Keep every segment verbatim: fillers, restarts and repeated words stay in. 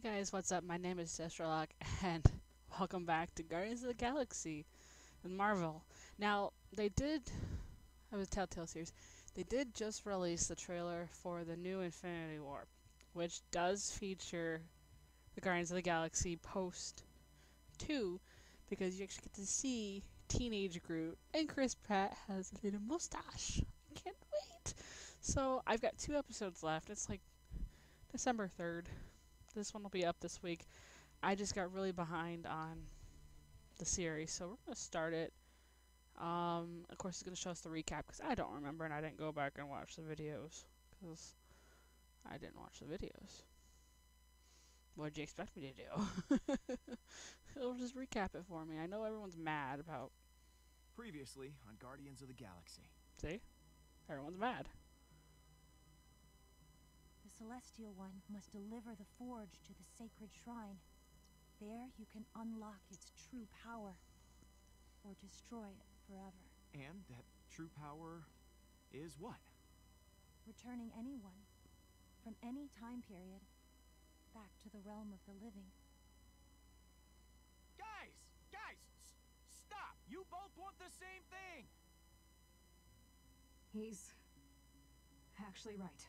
Hi guys, what's up? My name is Destraloc, and welcome back to Guardians of the Galaxy and Marvel. Now, they did, it was Telltale series, they did just release the trailer for the new Infinity War, which does feature the Guardians of the Galaxy post two, because you actually get to see Teenage Groot, and Chris Pratt has a little mustache. I can't wait! So, I've got two episodes left. It's like December third. This one will be up this week. I just got really behind on the series, so we're going to start it. Um, of course, it's going to show us the recap, because I don't remember, and I didn't go back and watch the videos, because I didn't watch the videos. What did you expect me to do? It'll just recap it for me. I know everyone's mad about... Previously on Guardians of the Galaxy. See? Everyone's mad. The Celestial One must deliver the forge to the sacred shrine. There you can unlock its true power, or destroy it forever. And that true power is what? Returning anyone, from any time period, back to the realm of the living. Guys! Guys! S stop! You both want the same thing! He's actually right.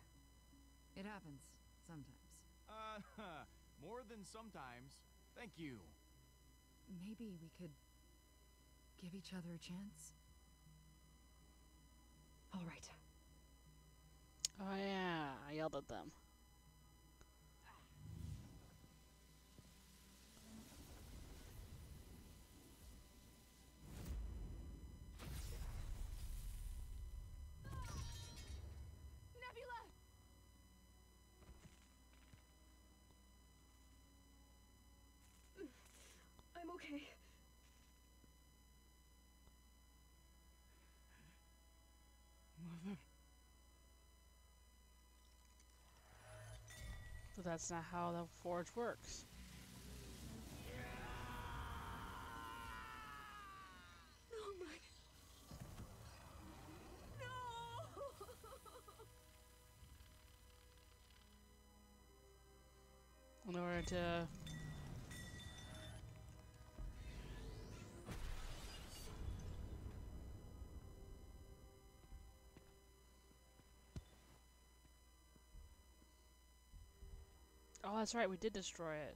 It happens, sometimes. Uh, huh. More than sometimes. Thank you. Maybe we could give each other a chance? All right. Oh yeah, I yelled at them. Okay. Mother. But that's not how the forge works. No, my. No. In order to. Oh, that's right, we did destroy it.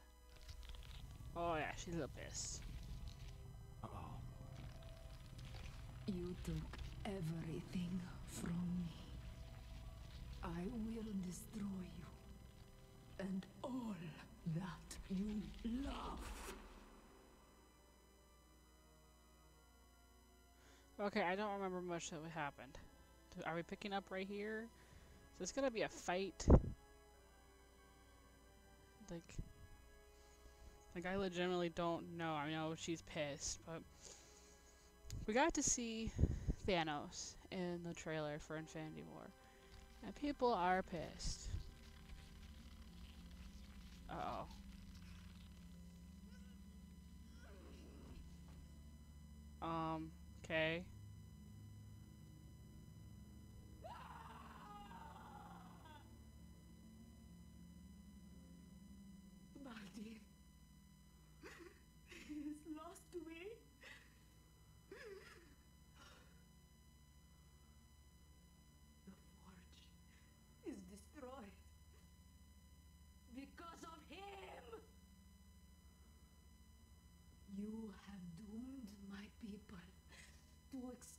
Oh yeah, she's a piss. Uh oh. You took everything from me. I will destroy you. And all that you love. Okay, I don't remember much that happened. Are we picking up right here? So it's gonna be a fight. Like, like I legitimately don't know. I know she's pissed, but we got to see Thanos in the trailer for Infinity War, and people are pissed. Uh oh. Um. Okay.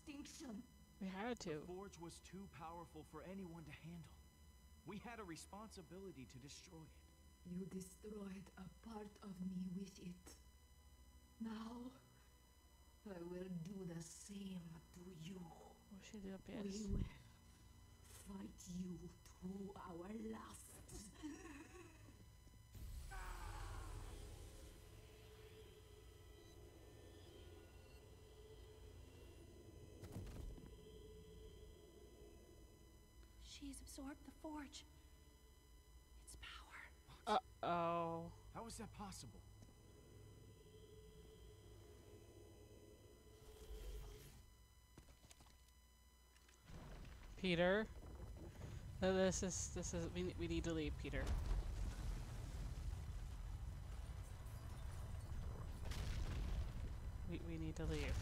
Extinction. We had to. The forge was too powerful for anyone to handle. We had a responsibility to destroy it. You destroyed a part of me with it. Now, I will do the same to you. Oh, she did a piss. We will fight you to our last. She's absorbed the forge. Its power. Uh oh. How is that possible? Peter, this is this is we we need to leave, Peter. need to leave.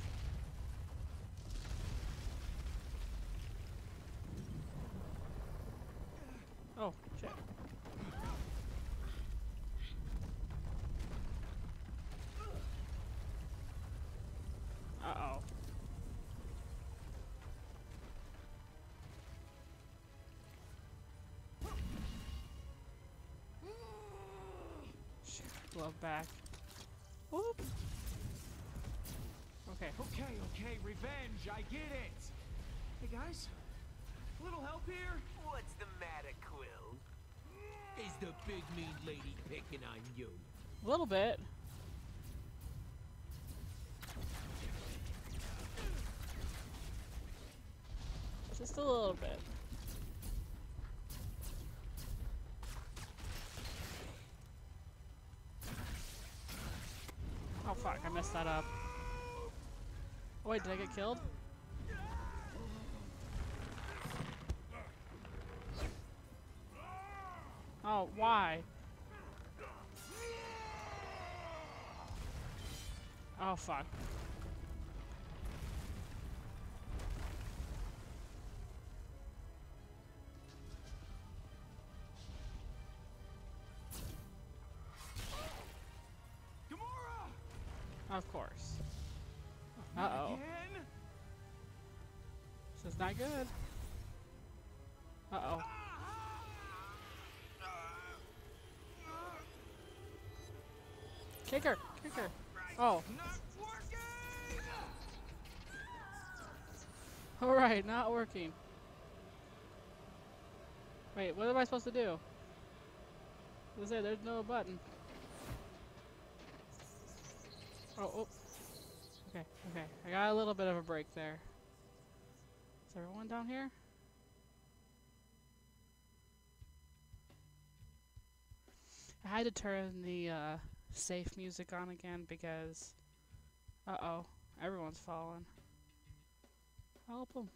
Oh, shit. Uh-oh. Shit, glove back. Oop. Okay. Okay, okay, revenge, I get it! Hey guys, a little help here? What's the matter, Quill? Is the big mean lady picking on you? A little bit. Just a little bit. Oh fuck, I messed that up. Oh, wait, did I get killed? Oh, why? Oh fuck. Of course. Uh-oh. Again? This is not good. Uh-oh. Kick her! Kick her! Oh. Alright, not working. Wait, what am I supposed to do? I was gonna say, there's no button. Oh, oh, okay, okay. I got a little bit of a break there. Is everyone down here? I had to turn the uh, safe music on again because, uh-oh, everyone's falling. Help them.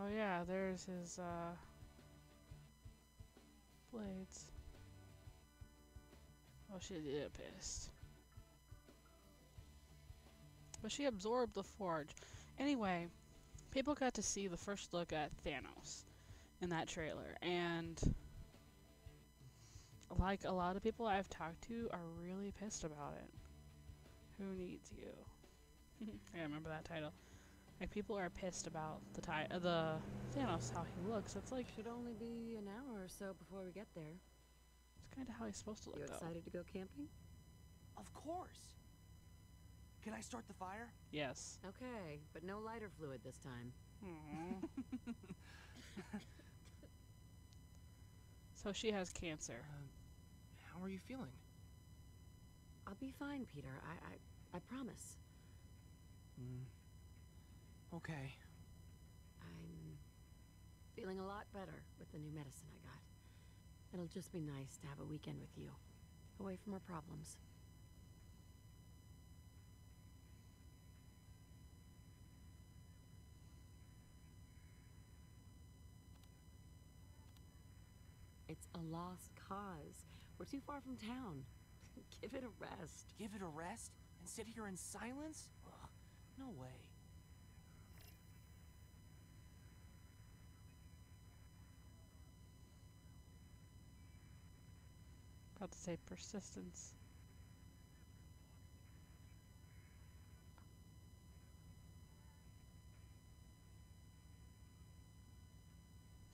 Oh yeah, there's his, uh, blades. Oh, she did pissed. But she absorbed the forge. Anyway, people got to see the first look at Thanos in that trailer. And, like a lot of people I've talked to are really pissed about it. Who needs you? I remember that title. Like, people are pissed about the tie, uh, the Thanos, how he looks. It's like should only be an hour or so before we get there. It's kind of how he's supposed to look. You excited to go camping? Of course. Can I start the fire? Yes. Okay, but no lighter fluid this time. Aww. So she has cancer. Uh, how are you feeling? I'll be fine, Peter. I, I, I promise. Mm. Okay. I'm feeling a lot better with the new medicine I got. It'll just be nice to have a weekend with you, away from our problems. It's a lost cause. We're too far from town. Give it a rest. Give it a rest? And sit here in silence? Ugh, no way. About to say persistence.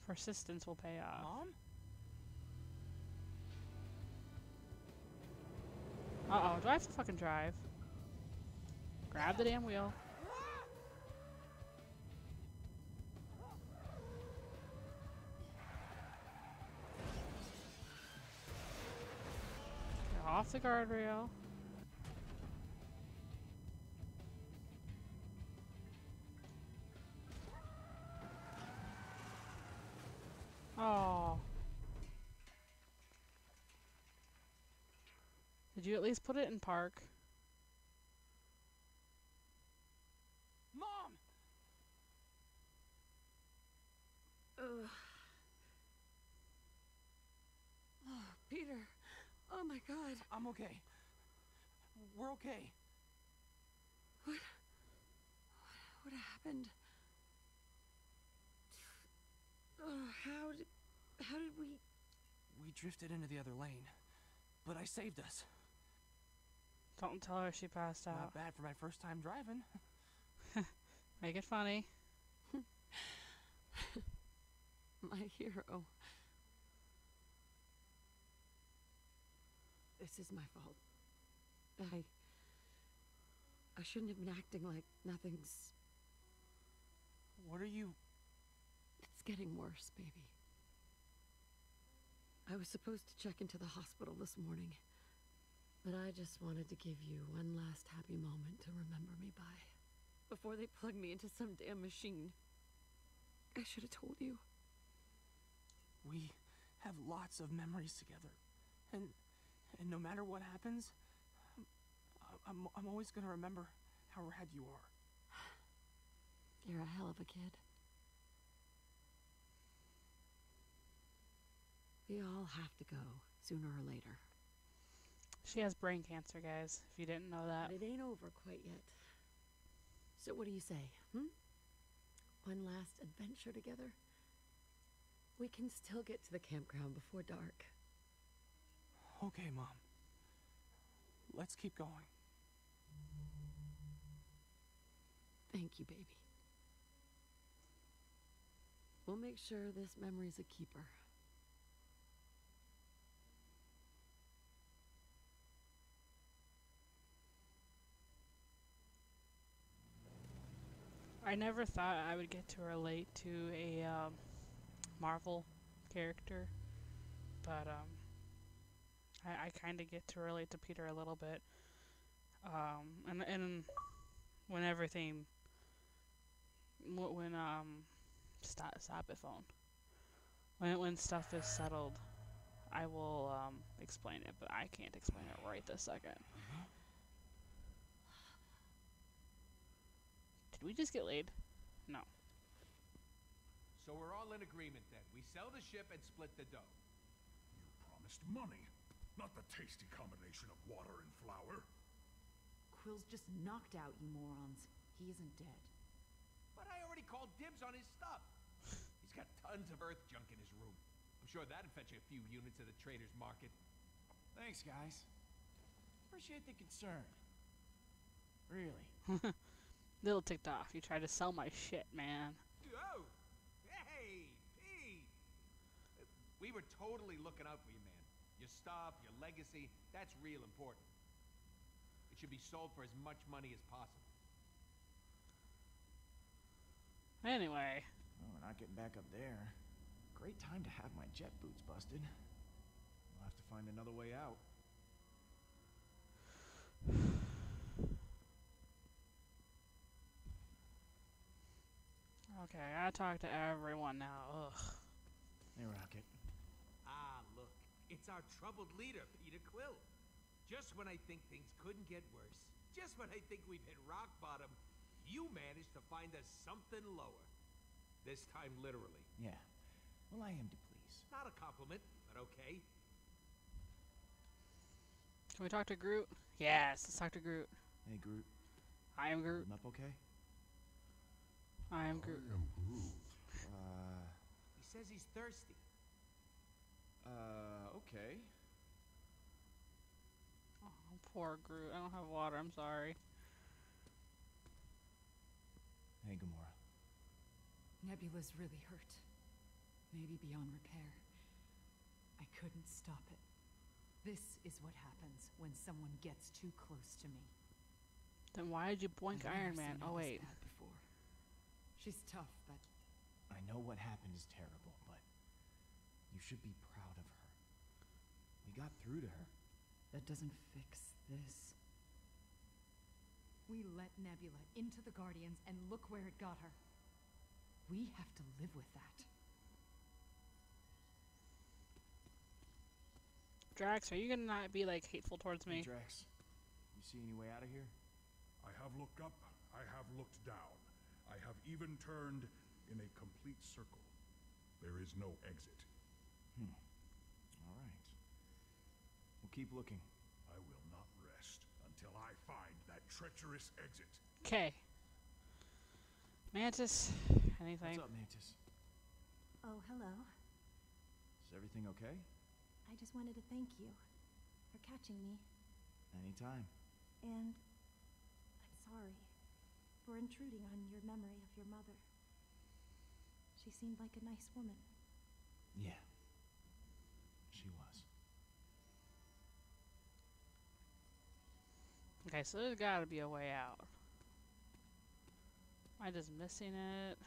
Persistence will pay off. Mom? Uh oh, do I have to fucking drive? Grab the damn wheel. Off the guardrail. Oh. Did you at least put it in park? Mom! Ugh. Oh, Peter. Oh, my God. I'm okay. We're okay. What? What, what happened? Oh, how did... How did we... We drifted into the other lane, but I saved us. Don't tell her she passed out. Not bad for my first time driving. Make it funny. My hero. This is my fault. I... I shouldn't have been acting like nothing's... What are you... It's getting worse, baby. I was supposed to check into the hospital this morning, but I just wanted to give you one last happy moment to remember me by. Before they plug me into some damn machine. I should have told you. We have lots of memories together, and and no matter what happens, I, I'm, I'm always gonna remember how rad you are. You're a hell of a kid. We all have to go, sooner or later. She has brain cancer, guys, if you didn't know that. But it ain't over quite yet. So what do you say, hmm? One last adventure together? We can still get to the campground before dark. Okay, Mom. Let's keep going. Thank you, baby. We'll make sure this memory's a keeper. I never thought I would get to relate to a um, Marvel character, but um, I, I kind of get to relate to Peter a little bit. Um, and and when everything, when um, stop stop it phone. When when stuff is settled, I will um, explain it, but I can't explain it right this second. We just get laid? No. So we're all in agreement then. We sell the ship and split the dough. You promised money, not the tasty combination of water and flour. Quill's just knocked out, you morons. He isn't dead. But I already called dibs on his stuff. He's got tons of Earth junk in his room. I'm sure that'd fetch you a few units at the trader's market. Thanks, guys. Appreciate the concern. Really. Little ticked off. You tried to sell my shit, man. Oh, hey, Pete. We were totally looking out for you, man. Your stuff, your legacy, that's real important. It should be sold for as much money as possible. Anyway. Well, we're not getting back up there. Great time to have my jet boots busted. We'll have to find another way out. Okay, I gotta talk to everyone now. Ugh. Hey, Rocket. Ah, look. It's our troubled leader, Peter Quill. Just when I think things couldn't get worse, just when I think we've hit rock bottom, you managed to find us something lower. This time, literally. Yeah. Well, I am to please. Not a compliment, but okay. Can we talk to Groot? Yes, let's talk to Groot. Hey, Groot. I am Groot. I'm up okay? I am Groot. I am Groot. Uh, he says he's thirsty. Uh, okay. Oh, poor Groot. I don't have water. I'm sorry. Hey, Gamora. Nebula's really hurt. Maybe beyond repair. I couldn't stop it. This is what happens when someone gets too close to me. Then why did you boink Iron Man? Oh, wait. She's tough, but... I know what happened is terrible, but you should be proud of her. We got through to her. That doesn't fix this. We let Nebula into the Guardians, and look where it got her. We have to live with that. Drax, are you gonna not be, like, hateful towards me? Hey, Drax, you see any way out of here? I have looked up, I have looked down. I have even turned in a complete circle. There is no exit. Hmm. All right. We'll keep looking. I will not rest until I find that treacherous exit. Okay. Mantis, anything? What's up, Mantis? Oh, hello. Is everything okay? I just wanted to thank you for catching me. Anytime. And I'm sorry for intruding on your memory of your mother. She seemed like a nice woman. Yeah, she was. Okay, so there's gotta be a way out. Am I just missing it?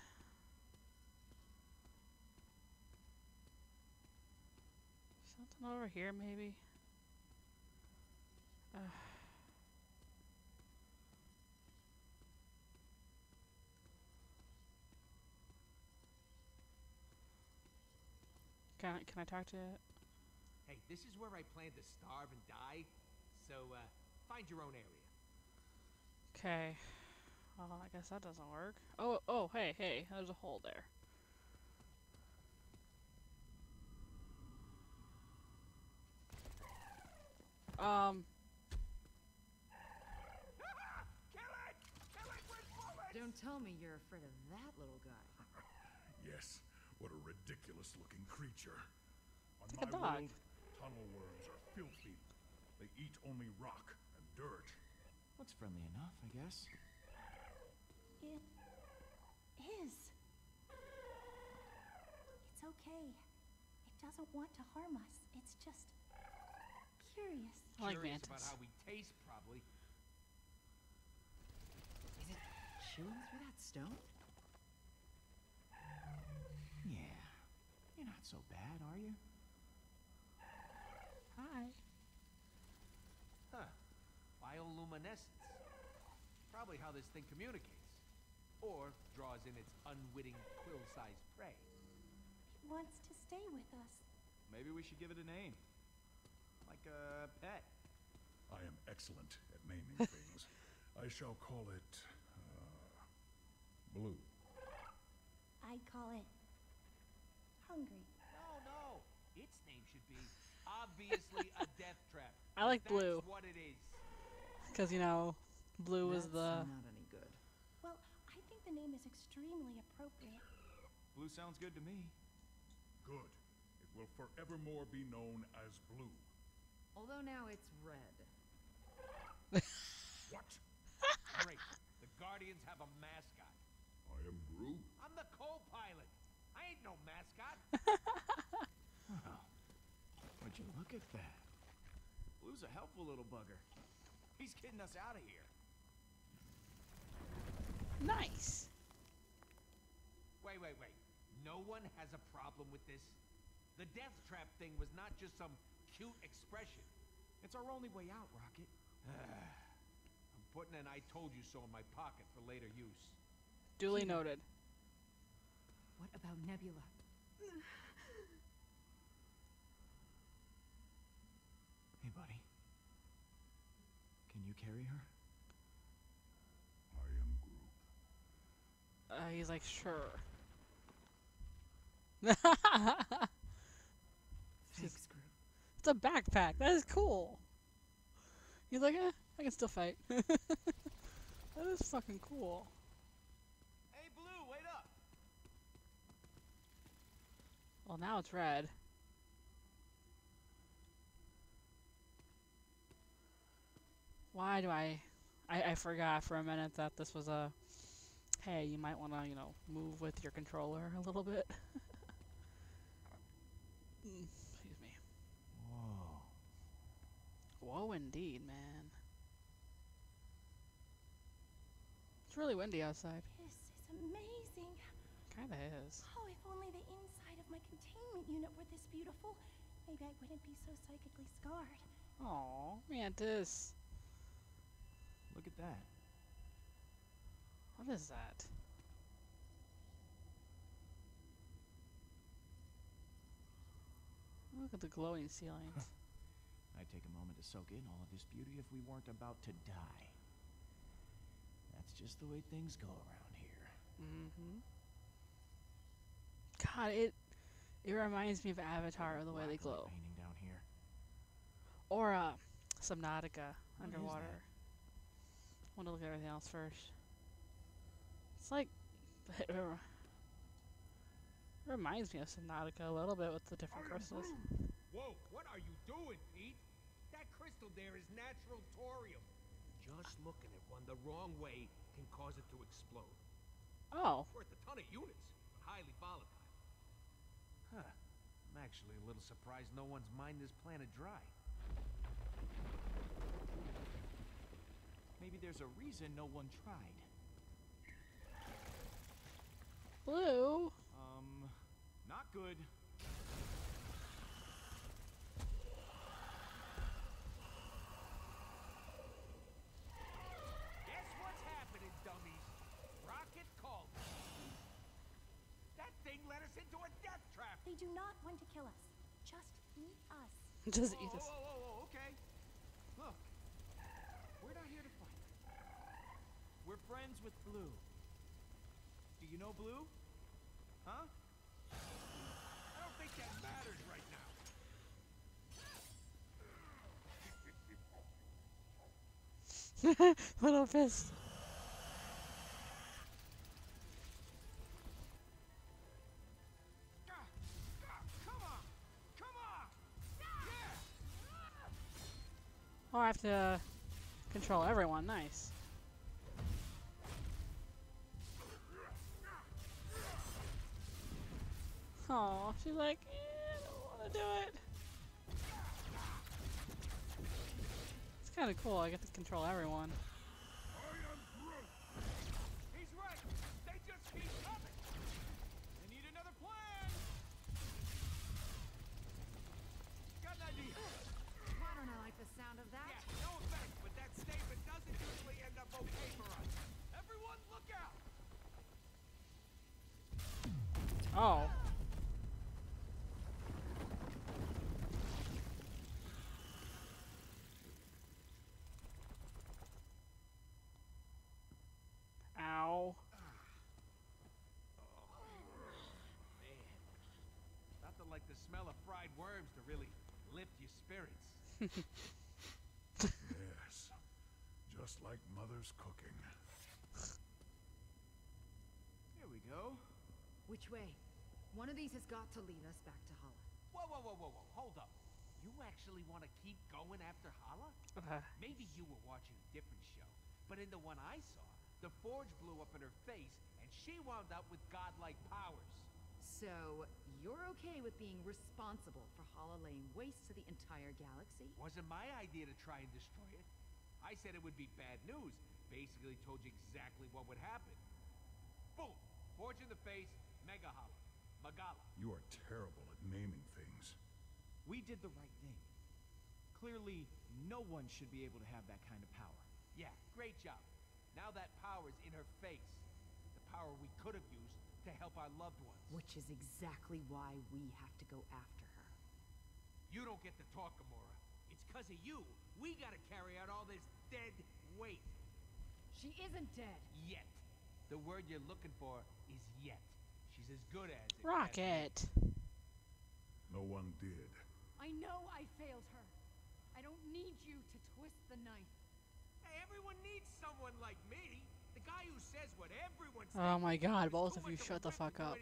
Something over here, maybe? Uh. Can I, can I talk to it? Hey, this is where I plan to starve and die, so uh, find your own area. Okay. Well, I guess that doesn't work. Oh, oh, hey, hey, there's a hole there. Um. Kill it! Kill it with bullets! Don't tell me you're afraid of that little guy. Yes. What a ridiculous-looking creature. On my world, tunnel worms are filthy. They eat only rock and dirt. Looks friendly enough, I guess. It is. It's okay. It doesn't want to harm us. It's just curious. I like Mantis. Curious about how we taste, probably. Is it chewing through that stone? You're not so bad, are you? Hi. Huh. Bioluminescence. Probably how this thing communicates. Or draws in its unwitting quill-sized prey. It wants to stay with us. Maybe we should give it a name. Like a pet. I am excellent at naming things. I shall call it... Uh, Blue. I call it... Hungry. No, no. Its name should be obviously a death trap. I like that's Blue. What it is. Because you know, Blue that's is the. Not any good. Well, I think the name is extremely appropriate. Blue sounds good to me. Good. It will forevermore be known as Blue. Although now it's red. What? Great. The Guardians have a mascot. I am Groot. I'm the co-pilot. I ain't no mascot. Oh, would you look at that? Blue's a helpful little bugger. He's getting us out of here. Nice. Wait, wait, wait. No one has a problem with this. The death trap thing was not just some cute expression. It's our only way out, Rocket. I'm putting an I told you so in my pocket for later use. Duly noted. What about Nebula? Hey, buddy. Can you carry her? I am Groot. Uh, he's like, sure. Thanks, Groot. It's a backpack. That is cool. He's like, eh, I can still fight. That is fucking cool. Well, now it's red. Why do I, I... I forgot for a minute that this was a... Hey, you might want to, you know, move with your controller a little bit. Excuse me. Whoa. Whoa, indeed, man. It's really windy outside. This is amazing. Kinda is. Oh, if only the inside my containment unit were this beautiful, maybe I wouldn't be so psychically scarred. Aww, Mantis. Look at that. What is that? Look at the glowing ceilings. Huh. I'd take a moment to soak in all of this beauty if we weren't about to die. That's just the way things go around here. Mm-hmm. God, it... It reminds me of Avatar, or the way they glow. Down here. Or uh, Subnautica, what underwater. I want to look at everything else first. It's like... It reminds me of Subnautica a little bit with the different Arden crystals. Blue. Whoa, what are you doing, Pete? That crystal there is natural thorium. Just looking at one the wrong way can cause it to explode. Oh. It's worth a ton of units, but highly volatile. Huh. I'm actually a little surprised no one's mined this planet dry. Maybe there's a reason no one tried. Blue? Um, not good. Guess what's happening, dummies? Rocket called. That thing led us into a death trap. They do not want to kill us. Just eat us. Just eat us. Oh, oh, oh, oh, okay. Look, we're not here to fight. We're friends with Blue. Do you know Blue? Huh? I don't think that matters right now. Little fist. Come on! Come on! Yeah! Oh, I have to control everyone. Nice. Oh, she's like, eh, I don't want to do it. It's kind of cool. I get to control everyone. I am Groot. He's right. They just keep coming. They need another plan. Got an idea. I don't know, like the sound of that. Yeah, no effect, but that statement doesn't usually end up okay for us. Everyone, look out. Oh. Ow. Oh, man. Nothing like the smell of fried worms to really lift your spirits. Yes. Just like Mother's cooking. Here we go. Which way? One of these has got to lead us back to Hala. Whoa, whoa, whoa, whoa, whoa. Hold up. You actually want to keep going after Hala? Uh-huh. Maybe you were watching a different show, but in the one I saw, the forge blew up in her face, and she wound up with godlike powers. So, you're okay with being responsible for Hala laying waste to the entire galaxy? Wasn't my idea to try and destroy it. I said it would be bad news. Basically told you exactly what would happen. Boom! Forge in the face, Mega Hala. Magala. You are terrible at naming things. We did the right thing. Clearly, no one should be able to have that kind of power. Yeah, great job. Now that power's in her face. The power we could have used to help our loved ones. Which is exactly why we have to go after her. You don't get to talk, Gamora. It's because of you. We gotta carry out all this dead weight. She isn't dead. Yet. The word you're looking for is yet. She's as good as it. Rocket. No one did. I know I failed her. I don't need you to twist the knife. Hey, everyone needs someone like me. The guy who says what everyone says. Oh my God, both of you shut the fuck up.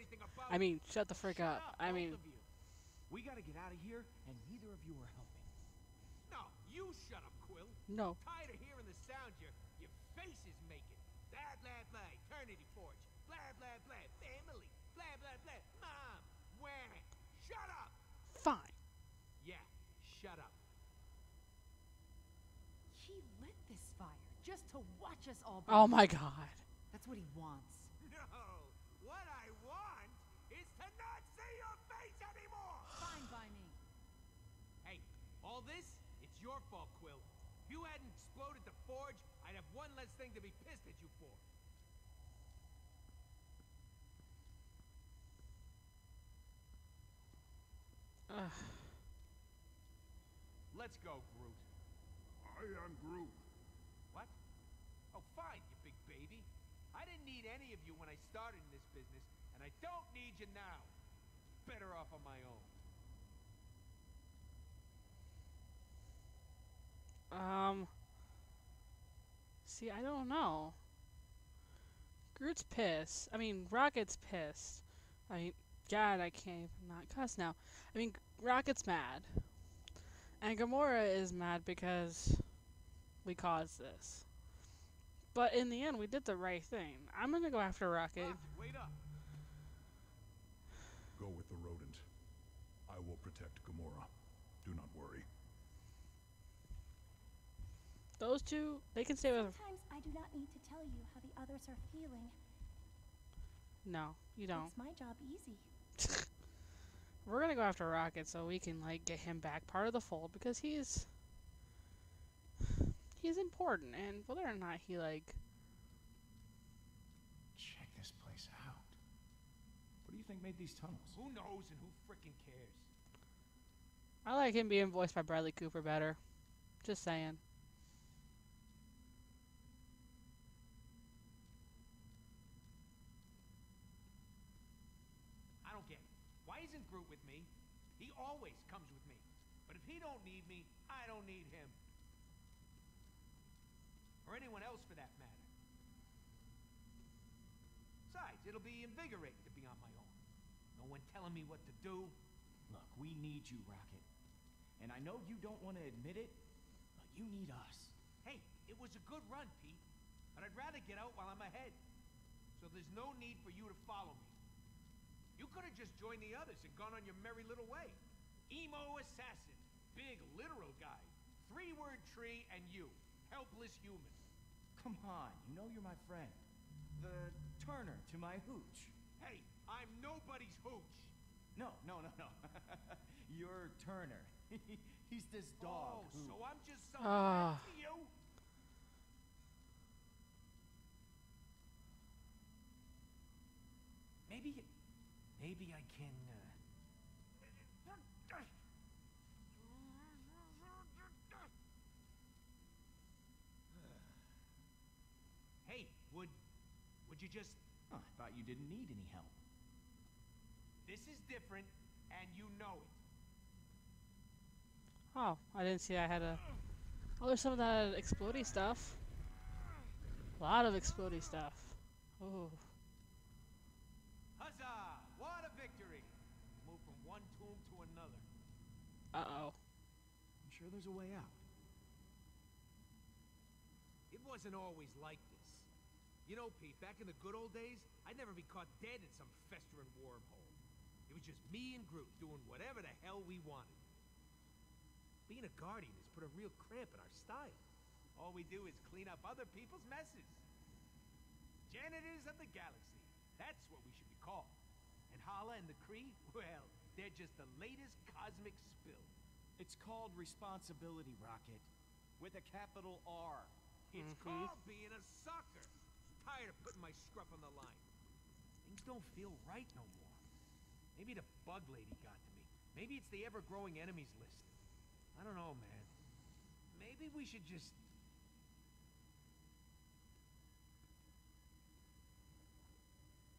I mean, shut the frick up. up. I mean, we gotta get out of here, and neither of you are helping. No, you shut up, Quill. No. I'm tired of hearing the sound your your face is making. Blah blah blah. Eternity Forge. Blah blah blah. Family. Blah blah blah. Mom. Wah. Shut up. Fine. Yeah. Shut up. He lit this fire just to watch us all burn. Oh my God. That's what he wants. No. What I want is to not see your face anymore. Fine by me. Hey, all this, it's your fault, Quill. If you hadn't exploded the forge, I'd have one less thing to be pissed at you for. Ugh. Let's go, Groot. I am Groot. What? Oh, fine, you big baby. I didn't need any of you when I started in this business, and I don't need you now. better off on my own. Um, see, I don't know. Groot's pissed. I mean, Rocket's pissed. I mean, God, I can't even not cuss now. I mean, Rocket's mad. And Gamora is mad because we caused this. But in the end, we did the right thing. I'm gonna go after Rocket. Rocket, wait up. Go with the rodent. I will protect Gamora. Do not worry. Those two, they can stay with. Sometimes I do not need to tell you how the others are feeling. No, you don't. It's my job easy. We're gonna go after Rocket so we can like get him back part of the fold because he's he's important, and whether or not he like. Check this place out. What do you think made these tunnels? Who knows and who frickin' cares? I like him being voiced by Bradley Cooper better. Just saying. I don't get it. Why isn't Groot with me? He always comes with me. But if he don't need me, I don't need him. Or anyone else for that matter. Besides, it'll be invigorating to be on my own. No one telling me what to do. Look, we need you, Rocket. And I know you don't want to admit it, but you need us. Hey, it was a good run, Pete. But I'd rather get out while I'm ahead. So there's no need for you to follow me. You could have just joined the others and gone on your merry little way. Emo assassin, big literal guy, three-word tree, and you, helpless human. Come on, you know you're my friend. The Turner to my hooch. Hey, I'm nobody's hooch. No, no, no, no. You're Turner. He's this dog. Oh, who... so I'm just some uh. friend to you? Maybe... Maybe I can, uh... Hey, would... Would you just... Huh, I thought you didn't need any help. This is different, and you know it. Oh, I didn't see I had a... Oh, there's some of that explodey stuff. A lot of explodey stuff. Ooh. Huzzah! What a victory! Move from one tomb to another. Uh-oh. I'm sure there's a way out. It wasn't always like this. You know, Pete, back in the good old days, I'd never be caught dead in some festering wormhole. It was just me and Groot doing whatever the hell we wanted. Being a guardian has put a real cramp in our style. All we do is clean up other people's messes. Janitors of the galaxy. That's what we should be called. And Hala and the Kree, well, they're just the latest cosmic spill. It's called responsibility, Rocket. With a capital R. It's mm-hmm. called being a sucker. Tired of putting my scruff on the line. Things don't feel right no more. Maybe the bug lady got to me. Maybe it's the ever-growing enemies list. I don't know, man. Maybe we should just...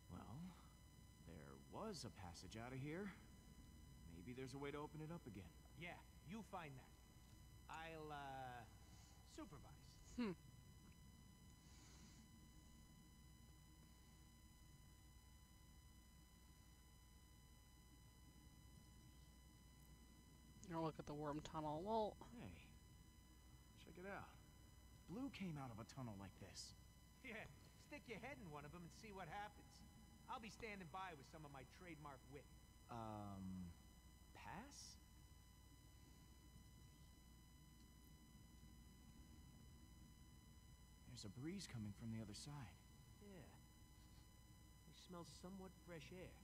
Well, there was a passage out of here. Maybe there's a way to open it up again. Yeah, you find that. I'll, uh, supervise. Hmm. Now look at the worm tunnel. Well, hey, check it out. Blue came out of a tunnel like this. Yeah, stick your head in one of them and see what happens. I'll be standing by with some of my trademark wit. Um, pass? There's a breeze coming from the other side. Yeah. It smells somewhat fresh air.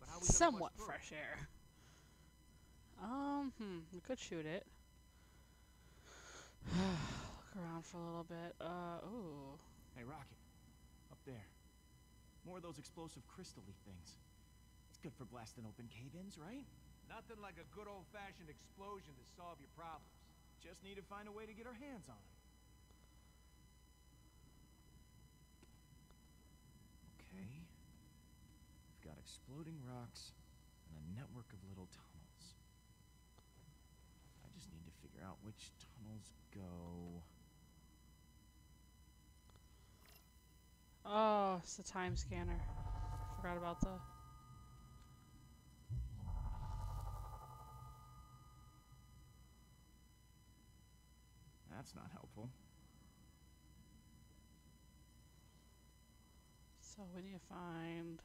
But how we somewhat fresh air. Um, hmm, we could shoot it. Look around for a little bit. Uh, ooh. Hey, Rocket. Up there. More of those explosive crystal-y things. It's good for blasting open cave-ins, right? Nothing like a good old-fashioned explosion to solve your problems. Just need to find a way to get our hands on them. Okay. We've got exploding rocks, and a network of little tunnels. I just need to figure out which tunnels go... Oh, it's the time scanner. Forgot about the... That's not helpful. So we need to find...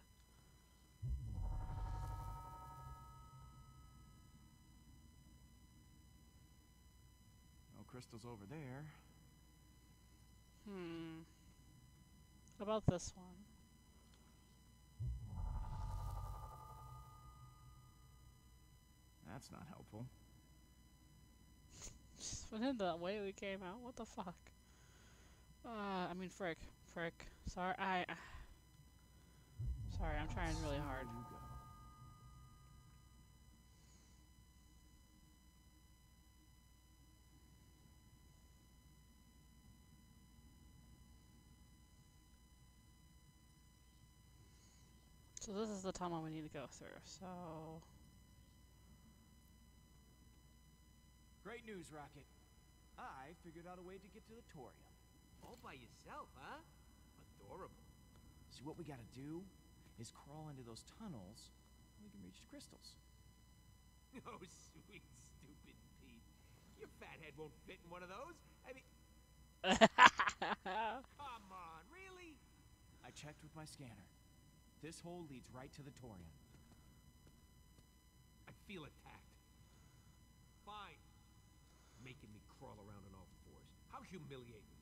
No crystals over there. Hmm. How about this one? That's not helpful. Just went in the way we came out. What the fuck? Uh, I mean, frick, frick. Sorry, I. Uh, sorry, I'm trying really hard. So this is the tunnel we need to go through, so... Great news, Rocket. I figured out a way to get to the Thorium. All by yourself, huh? Adorable. See, what we gotta do is crawl into those tunnels and we can reach the crystals. Oh, sweet, stupid Pete. Your fat head won't fit in one of those. I mean... Come on, really? I checked with my scanner. This hole leads right to the Thorium. I feel attacked. Fine. Making me crawl around on all fours. How humiliating.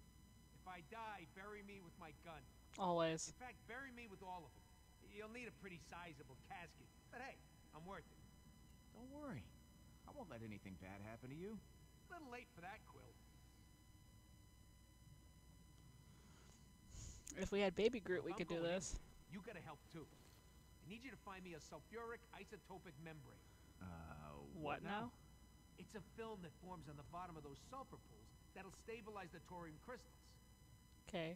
If I die, bury me with my gun. Always. In fact, bury me with all of it. You'll need a pretty sizable casket. But hey, I'm worth it. Don't worry. I won't let anything bad happen to you. A little late for that, Quill. If we had baby Groot, we could do this. You gotta help too. I need you to find me a sulfuric isotopic membrane. Uh, what now? It's a film that forms on the bottom of those sulfur pools that'll stabilize the thorium crystals. Okay.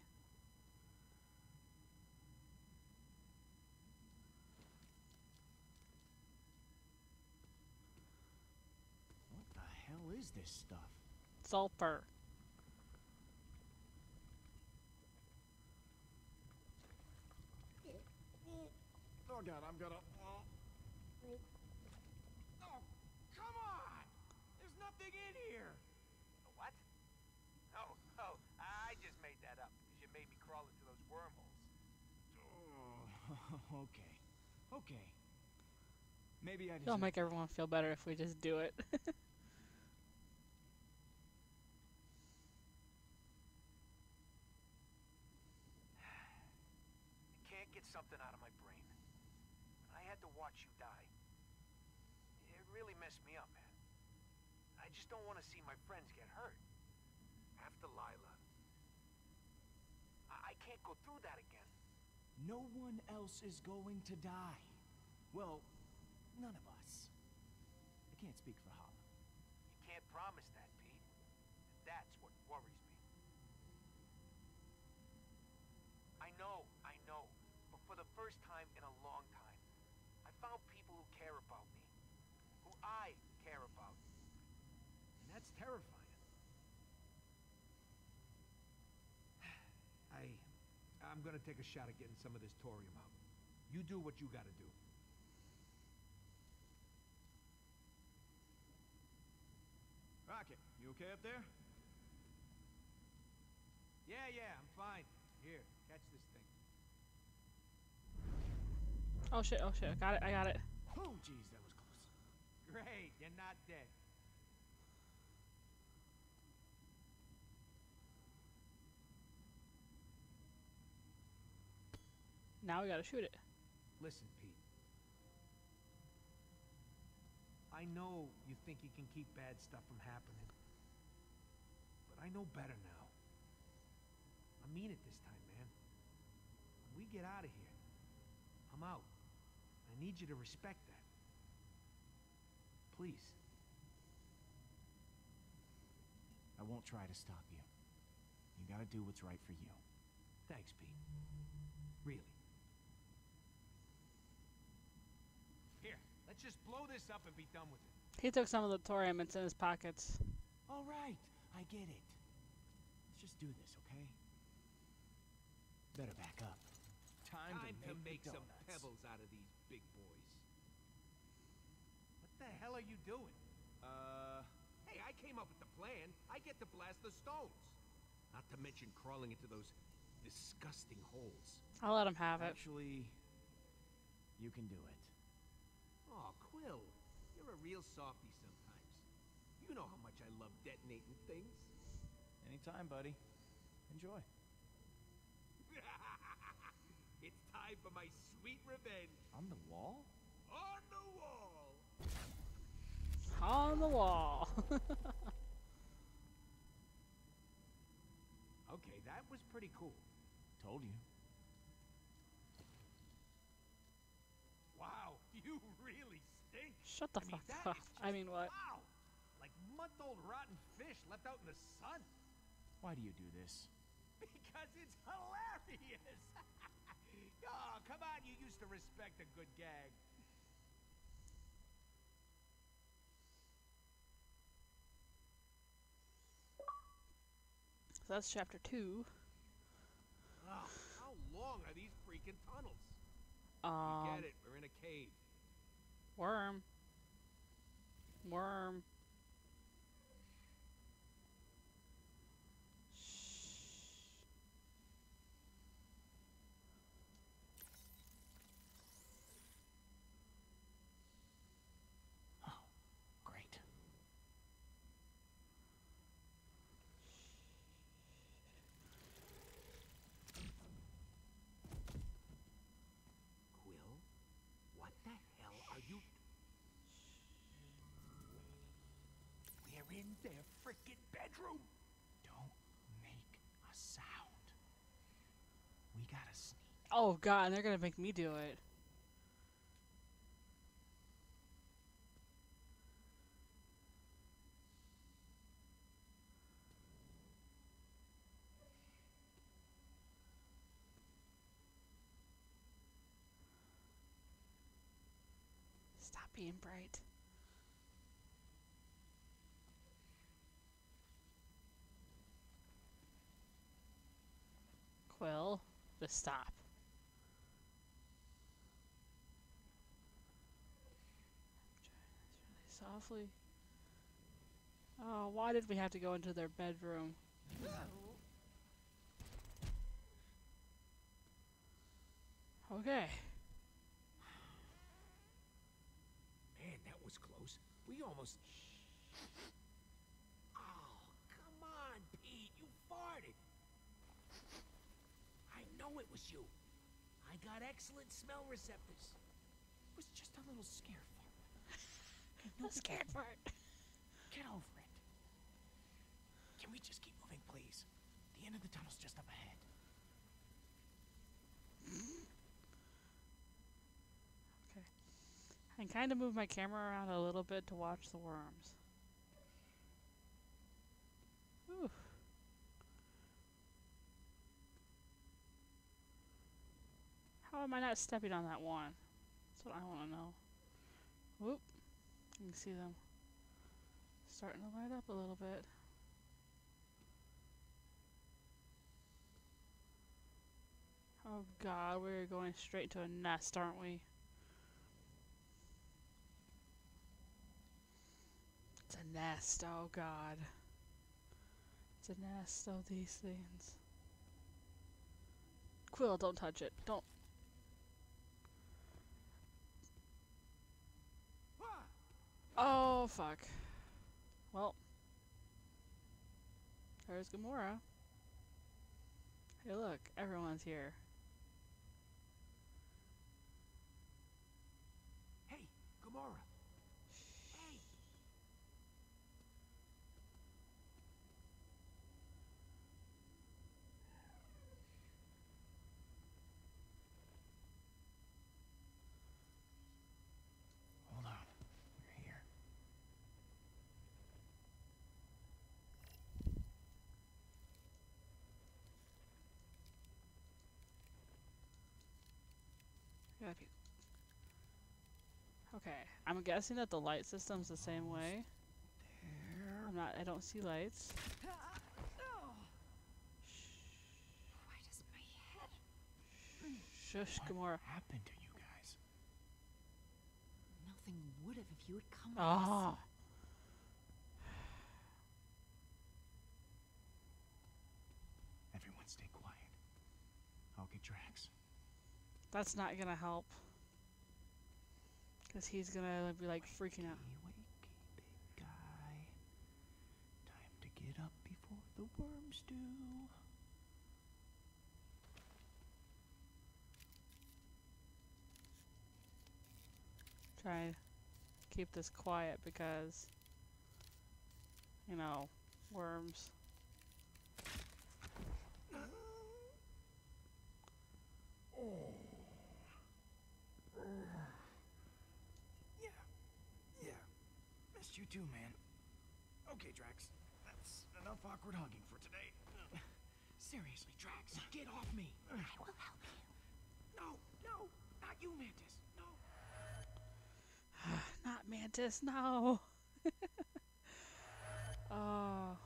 What the hell is this stuff? Sulfur. Oh god, I'm gonna... Oh. Oh, come on! There's nothing in here! What? Oh, oh, I just made that up. You made me crawl into those wormholes. Oh, okay. Okay. Maybe I just... It'll make everyone feel better if we just do it. I can't get something out of my brain. I had to watch you die. It really messed me up, man. I just don't want to see my friends get hurt. After Lila. I, I can't go through that again. No one else is going to die. Well, none of us. I can't speak for Hala. You can't promise that, Pete. And that's what worries me. I know, I know. But for the first time in a long time, I found people who care about me, who I care about, and that's terrifying. I, I'm gonna take a shot at getting some of this thorium out. You do what you gotta do. Rocket, you okay up there? Yeah, yeah, I'm fine. Here, catch this thing. Oh shit, oh shit, I got it, I got it. Oh jeez, that was close. Great, you're not dead. Now we gotta shoot it. Listen, Pete. I know you think you can keep bad stuff from happening. But I know better now. I mean it this time, man. When we get out of here, I'm out. I need you to respect that. Please. I won't try to stop you. You gotta do what's right for you. Thanks, Pete. Really. Here, let's Let's just blow this up and be done with it. He took some of the thorium. It's in his pockets. All right, I get it. Let's just do this, okay? Better back up. Time, Time to, to make, make some pebbles out of these big boys. What the hell are you doing? Uh, hey, I came up with the plan. I get to blast the stones. Not to mention crawling into those disgusting holes. I'll let him have it. Actually, you can do it. Oh, Quill, you're a real softie sometimes. You know how much I love detonating things. Anytime, buddy. Enjoy. It's time for my sweet revenge. On the wall? On the wall! On the wall. Okay, that was pretty cool. Told you. Wow, you really stink. Shut the I fuck mean, up. I mean, what? Wow, like month-old rotten fish left out in the sun. Why do you do this? Because it's hilarious. Oh, come on, you used to respect a good gag. So that's chapter two. Oh, how long are these freaking tunnels? Um, you get it, we're in a cave. Worm. Worm. Shh. Oh, great. You... We're in their frickin' bedroom. Don't make a sound. We gotta sneak. Oh god, and they're gonna make me do it. Stop being bright. Quill, just stop. Really softly. Oh, why did we have to go into their bedroom? Okay. Man, that was close. We almost... Oh, come on, Pete. You farted. I know it was you. I got excellent smell receptors. It was just a little scare fart. No scare fart. Get over it. Can we just keep moving, please? The end of the tunnel's just up ahead. Okay. And kind of move my camera around a little bit to watch the worms. Ooh. How am I not stepping on that one? That's what I want to know. Whoop. You can see them starting to light up a little bit. Oh god, we're going straight to a nest, aren't we? It's a nest, oh god. It's a nest of these things. Quill, don't touch it. Don't. Oh, fuck. Well. There's Gamora. Hey, look. Everyone's here. Hey, Gamora. Okay, I'm guessing that the light system's the same way. I'm not, I don't see lights. Why does my head... Shush, what Gamora. What happened to you guys? Nothing would have if you had come with us. Everyone stay quiet. I'll get Drax. That's not gonna help. Cause he's gonna be like freaking out. Wakey, big guy. Time to get up before the worms do. Try and keep this quiet because, you know, worms. Oh. Oh. Yeah, yeah, missed you too, man. Okay, Drax, that's enough awkward hugging for today. Seriously, Drax, get off me. I will help you. No, no, not you, Mantis, no. Not Mantis, no. Oh.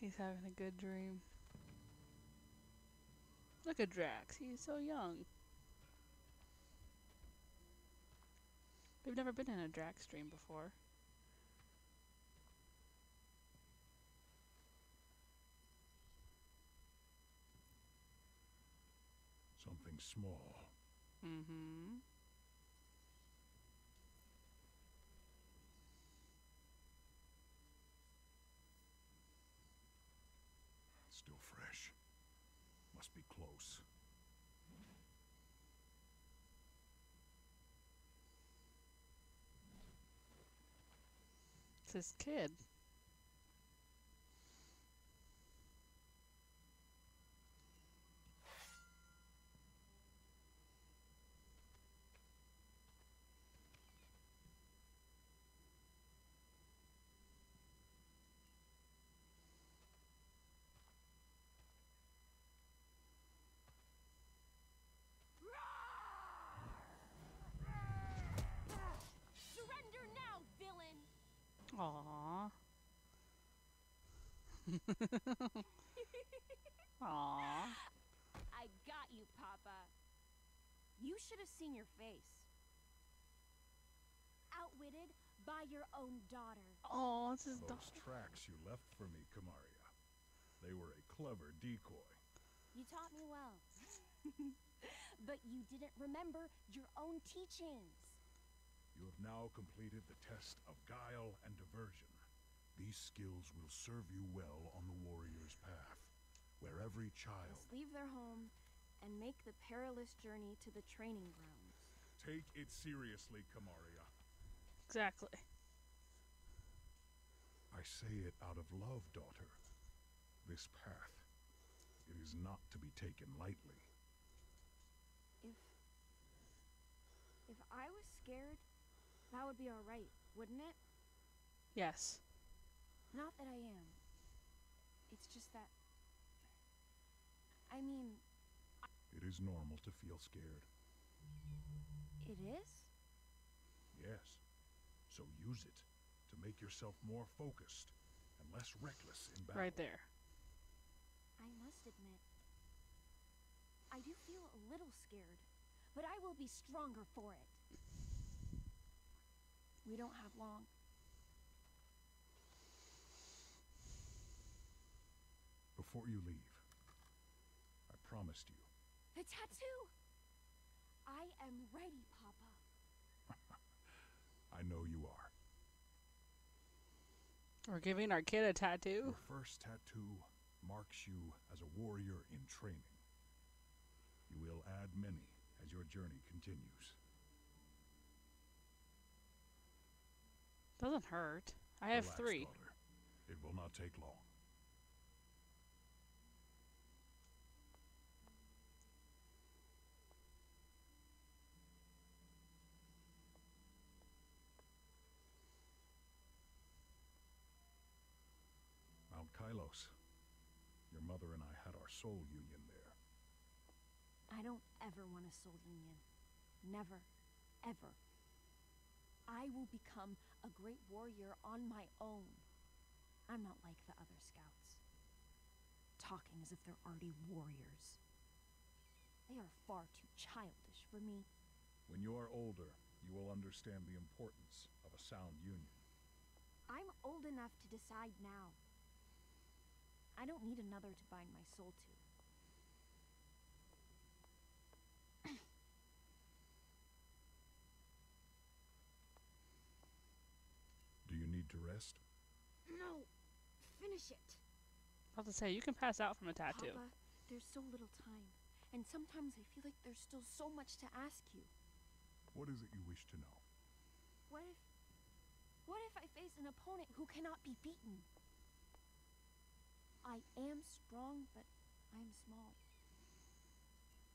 He's having a good dream. Look at Drax, he's so young. We've never been in a Drax dream before. Something small. Mm-hmm. Still fresh. Must be close. It's his kid. Aww. Aww. I got you, Papa. You should have seen your face. Outwitted by your own daughter. Oh, it's his daughter. Those tracks you left for me, Kamaria. They were a clever decoy. You taught me well. But you didn't remember your own teachings. You have now completed the test of guile and diversion. These skills will serve you well on the warrior's path, where every child... Must leave their home and make the perilous journey to the training grounds. Take it seriously, Kamaria. Exactly. I say it out of love, daughter. This path, it is not to be taken lightly. If... If I was scared... That would be all right, wouldn't it? Yes. Not that I am. It's just that... I mean... I it is normal to feel scared. It is? Yes. So use it to make yourself more focused and less reckless in battle. Right there. I must admit, I do feel a little scared, but I will be stronger for it. We don't have long. Before you leave, I promised you. The tattoo! I am ready, Papa. I know you are. We're giving our kid a tattoo? Your first tattoo marks you as a warrior in training. You will add many as your journey continues. Doesn't hurt. I have Relax, three. Daughter. It will not take long. Mount Kylos. Your mother and I had our soul union there. I don't ever want a soul union. Never, ever. I will become a great warrior on my own. I'm not like the other scouts. Talking as if they're already warriors. They are far too childish for me. When you are older, you will understand the importance of a sound union. I'm old enough to decide now. I don't need another to bind my soul to. Do you need to rest? No. Finish it. I was gonna say, you can pass out from a tattoo. Papa, there's so little time, and sometimes I feel like there's still so much to ask you. What is it you wish to know? What if... What if I face an opponent who cannot be beaten? I am strong, but I am small.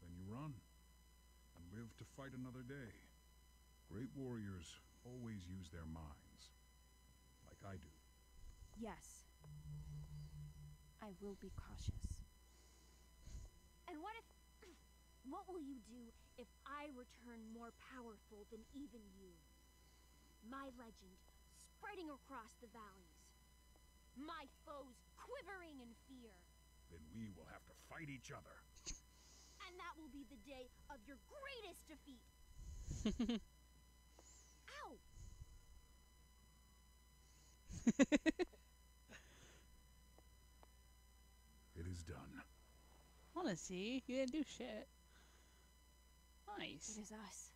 Then you run, and live to fight another day. Great warriors always use their minds, like I do. Yes. I will be cautious. And what if... What will you do if I return more powerful than even you? My legend spreading across the valleys. My foes quivering in fear. Then we will have to fight each other. And that will be the day of your greatest defeat. Ow! It is done. Honestly, you didn't do shit. Nice. It is us.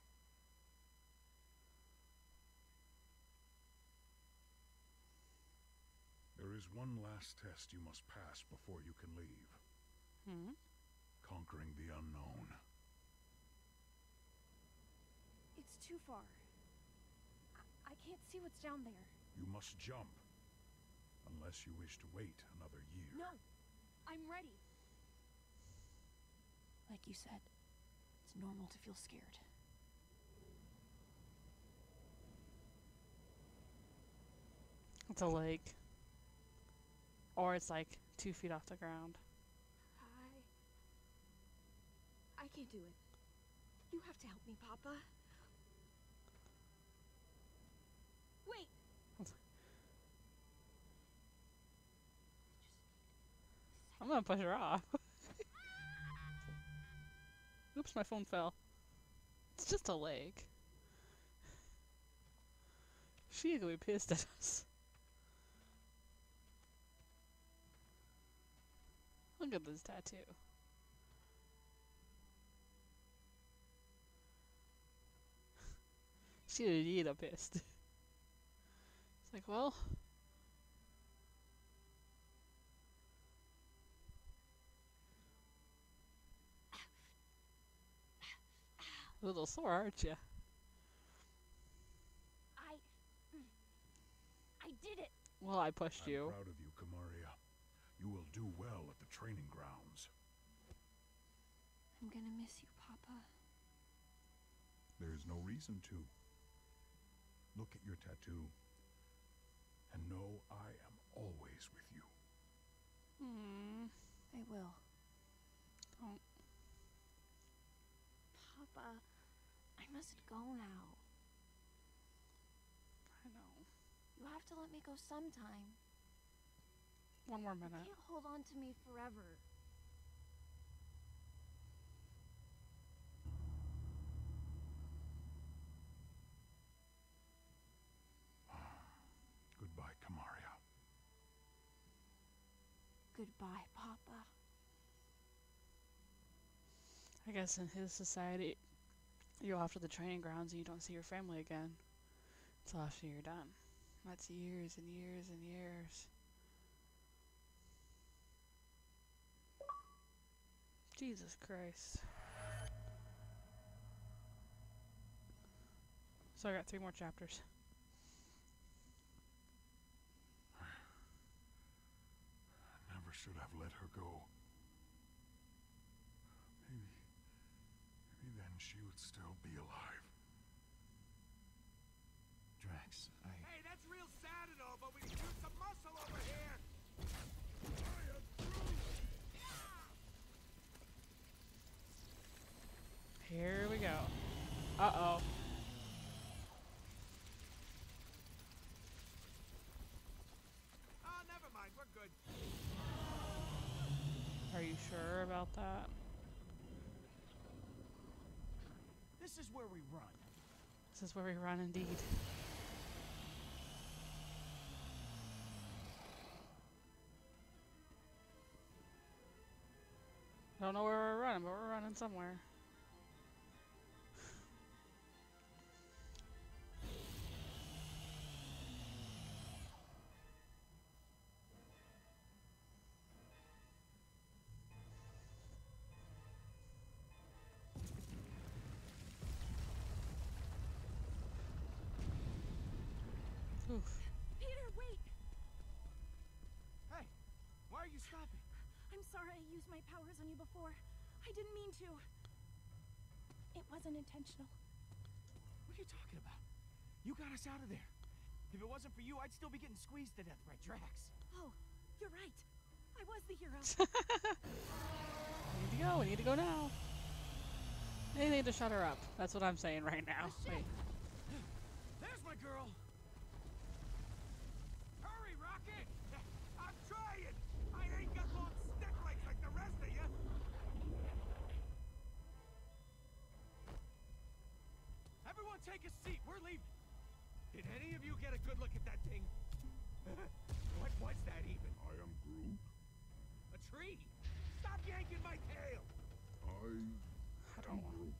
There is one last test you must pass before you can leave. Hmm? Conquering the unknown. It's too far. I, I can't see what's down there. You must jump. Unless you wish to wait another year. No! I'm ready. Like you said, it's normal to feel scared. It's a lake. Or it's like two feet off the ground. I... I can't do it. You have to help me, Papa. Wait! I'm gonna push her off. Oops, my phone fell. It's just a lake. She's gonna be pissed at us. Look at this tattoo. She's indeed a pissed. It's like, well. A little sore, aren't you? I... I did it! Well, I pushed I'm you. I'm proud of you, Kamaria. You will do well at the training grounds. I'm gonna miss you, Papa. There is no reason to. Look at your tattoo. And know I am always with you. Hmm. I will. Don't. Papa... I must go now. I know. You have to let me go sometime. One more minute. You can't hold on to me forever. Goodbye, Kamaria. Goodbye, Papa. I guess in his society... you go off to the training grounds and you don't see your family again until after you're done. That's years and years and years. Jesus Christ. So I got three more chapters. I never should have let her go. She would still be alive. Drax, I... Hey, that's real sad and all, but we can use some muscle over here! I am Groot! Here we go. sure about that. This is where we run. This is where we run indeed. I don't know where we're running, but we're running somewhere. Oof. Peter, wait! Hey, why are you stopping? I'm sorry I used my powers on you before. I didn't mean to. It wasn't intentional. What are you talking about? You got us out of there. If it wasn't for you, I'd still be getting squeezed to death by Drax. Oh, you're right. I was the hero. We need to go. We need to go now. They need to shut her up. That's what I'm saying right now. Oh, wait. There's my girl. Hurry, Rocket! I'm trying! I ain't got long stick legs like the rest of you! Everyone take a seat, we're leaving! Did any of you get a good look at that thing? What was that even? I am Groot. A tree! Stop yanking my tail! I... I don't want Groot.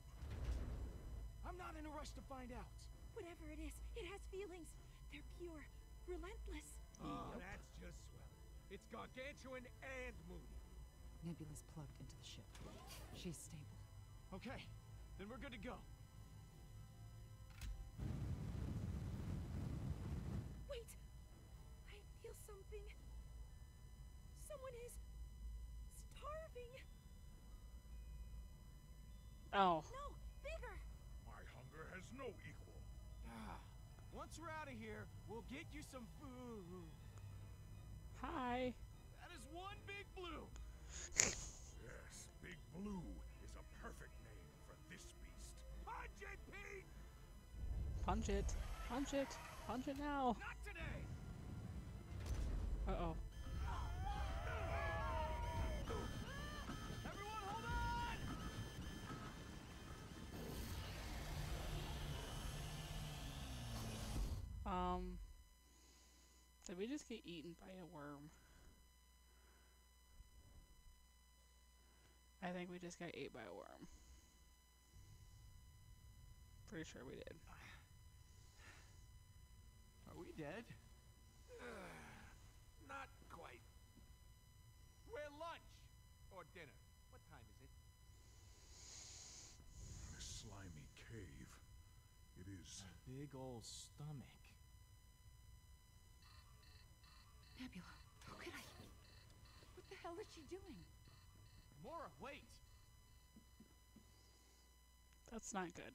I'm not in a rush to find out. Whatever it is, it has feelings. They're pure. Relentless. Oh, yep. That's just swell. It's gargantuan and moody. Nebula's plugged into the ship. She's stable. Okay, then we're good to go. Wait! I feel something. Someone is starving. Oh. No, bigger. My hunger has no equal. Ah. Once we're out of here, we'll get you some food. Hi. That is one Big Blue. Yes, Big Blue is a perfect name for this beast. Punch it, Pete! Punch it. Punch it. Punch it now. Not today! Uh-oh. Everyone, hold on! Um, did we just get eaten by a worm? I think we just got ate by a worm. Pretty sure we did. Are we dead? Uh, not quite. We're lunch or dinner. What time is it? This slimy cave. It is a big old stomach. Nebula, how could I? What the hell is she doing? Gamora, wait! That's not good.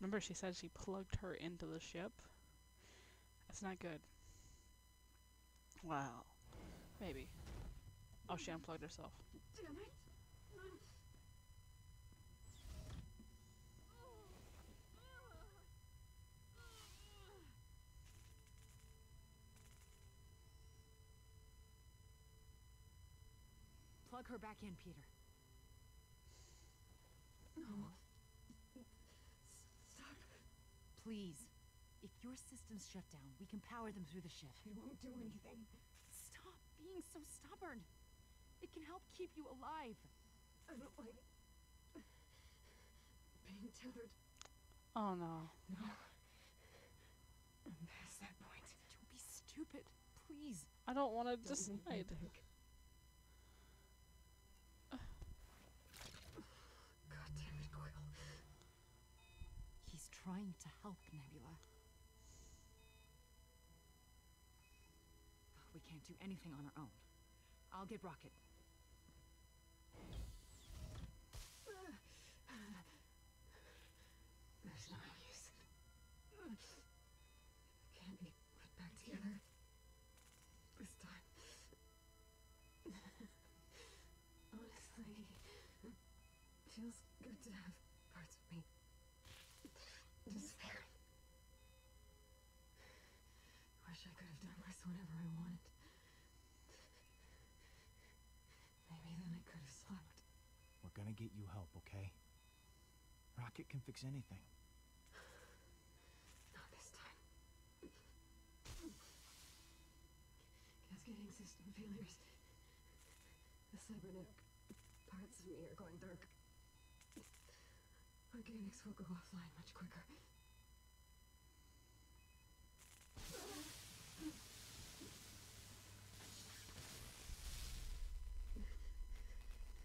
Remember, she said she plugged her into the ship? That's not good. Wow. Maybe. Oh, she unplugged herself. Damn it! Plug her back in, Peter. No. Stop. Please. If your systems shut down, we can power them through the ship. It won't do anything. Stop being so stubborn. It can help keep you alive. I don't like being tethered. Oh, no. No. I'm past that point. Don't be stupid. Please. I don't want to decide. God damn it, Quill. He's trying to help Nebula. We can't do anything on our own. I'll get Rocket. There's no use. Can't be put back together. This time. Honestly, feels good to have parts of me disappearing. Wish I could have done this whenever I wanted. Maybe then I could have slept. help, okay? Rocket can fix anything. Not this time. Cascading system failures. The cybernetic parts of me are going dark. Organics will go offline much quicker.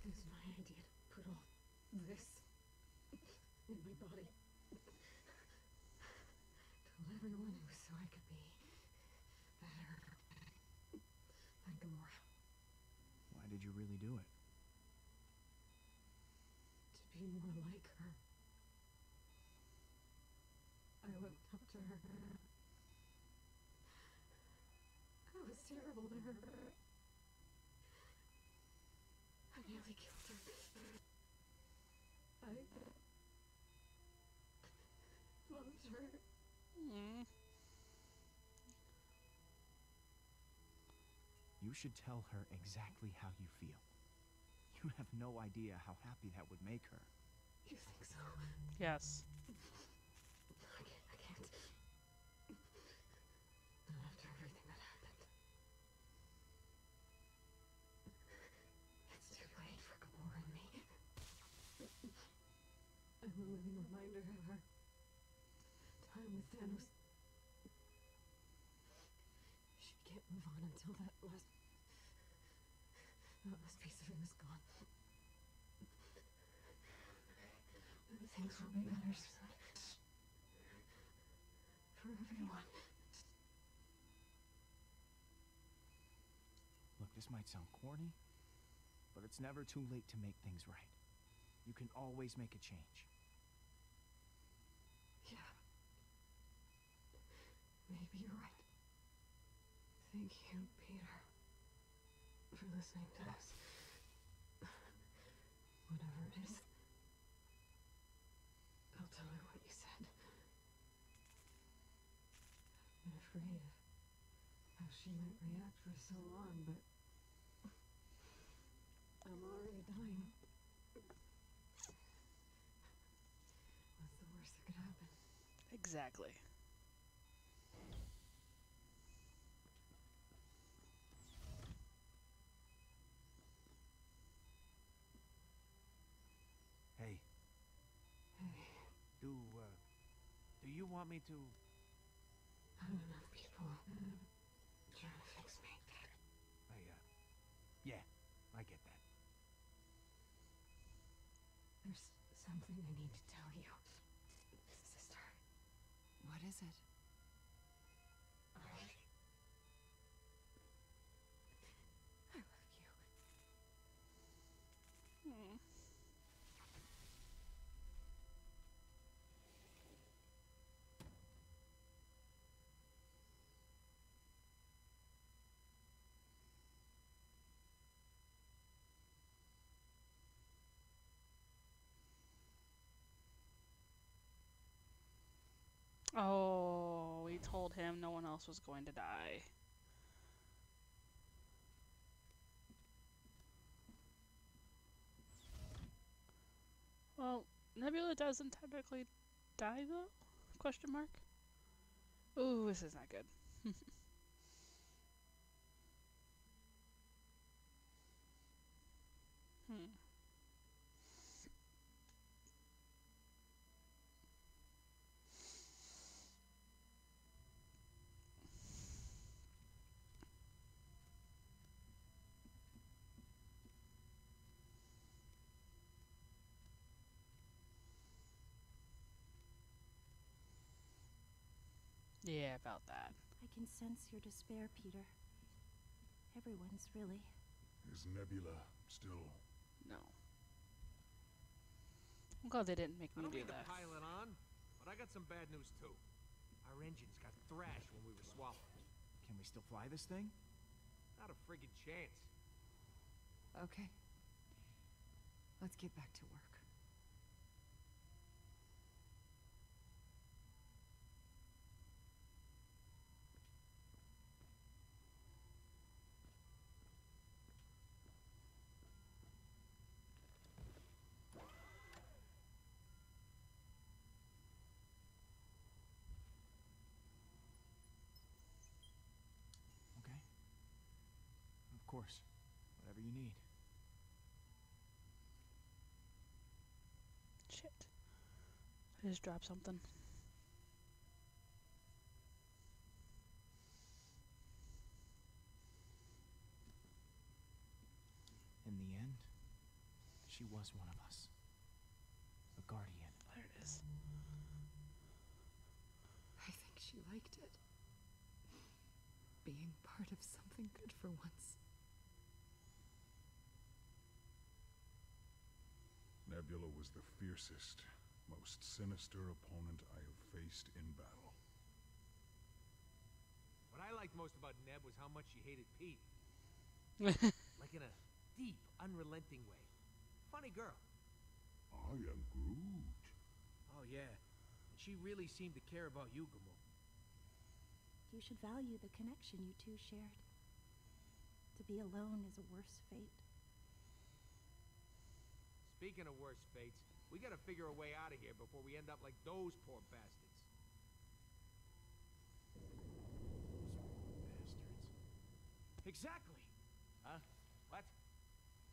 It was my idea to put all this in my body. Told everyone it was so I could be better than Gamora. Why did you really do it? To be more like her. I looked up to her. I was terrible to her. I nearly killed her. I loved her. Yeah. You should tell her exactly how you feel. You have no idea how happy that would make her. You think so? Yes. I can't. I can't. Not after everything that happened. It's too late for Gamora and me. I'm a living reminder of her time with Thanos. She can't move on until that last, that last piece of him is gone. Things will be better soon. For everyone. Look, this might sound corny, but it's never too late to make things right. You can always make a change. Yeah. Maybe you're right. Thank you, Peter, for listening to us. Whatever it is, I'll tell her what you said. I've been afraid of how she might react for so long, but I'm already dying. What's the worst that could happen? Exactly. Hey. Hey. Do, uh, do you want me to... I don't know, people uh, trying to fix me. I, uh, yeah, I get that. There's something I need to tell you, sister. What is it? I... I love you. Mm. Oh, we told him no one else was going to die. Well, Nebula doesn't technically die, though? Question mark? Ooh, this is not good. hmm. Yeah, about that. I can sense your despair, Peter. Everyone's, really. Is Nebula still? No. I'm glad they didn't make me do that. I don't mean to pile it on, but I got some bad news too. Our engines got thrashed when we were swallowed. Can we still fly this thing? Not a friggin' chance. Okay. Let's get back to work. course. Whatever you need. Shit. I just dropped something. In the end, she was one of us. A guardian. There it is. I think she liked it. Being part of something good for once. Nebula was the fiercest, most sinister opponent I have faced in battle. What I liked most about Neb was how much she hated Pete. Like in a deep, unrelenting way. Funny girl. I am Groot. Oh yeah. And she really seemed to care about you, Gamora. You should value the connection you two shared. To be alone is a worse fate. Speaking of worse fates, we gotta figure a way out of here before we end up like those poor bastards. Those poor bastards. Exactly! Huh? What?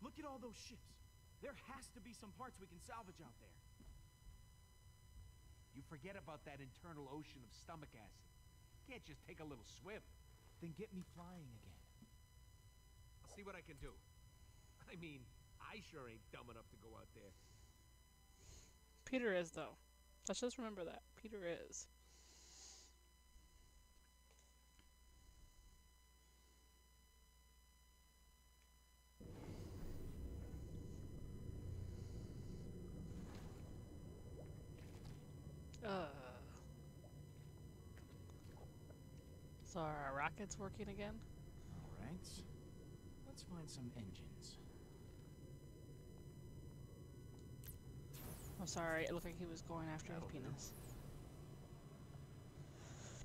Look at all those ships. There has to be some parts we can salvage out there. You forget about that internal ocean of stomach acid. Can't just take a little swim. Then get me flying again. I'll see what I can do. I mean, I sure ain't dumb enough to go out there. Peter is, though. Let's just remember that. Peter is. Uh. So are our rockets working again? Alright. Let's find some engines. I'm sorry, it looked like he was going after his penis.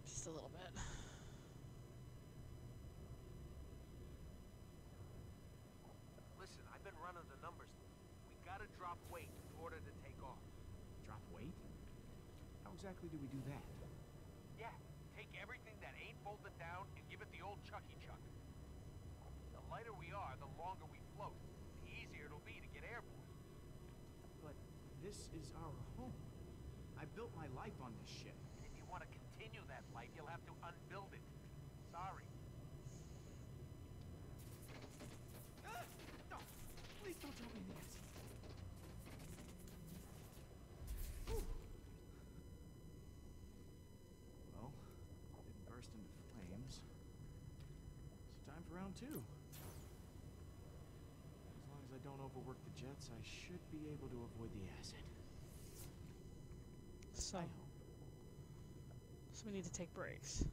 Just a little bit. Listen, I've been running the numbers. We gotta drop weight in order to take off. Drop weight? How exactly do we do that? Yeah, take everything that ain't bolted down and give it the old Chucky Chuck. The lighter we are, the longer we float. The easier it'll be to get airborne. This is our home. I built my life on this ship. If you want to continue that life, you'll have to unbuild it. Sorry. Ah! No! Please don't tell me this. Well, it burst into flames. It's time for round two. I don't overwork the jets, I should be able to avoid the acid. So, so we need to take breaks.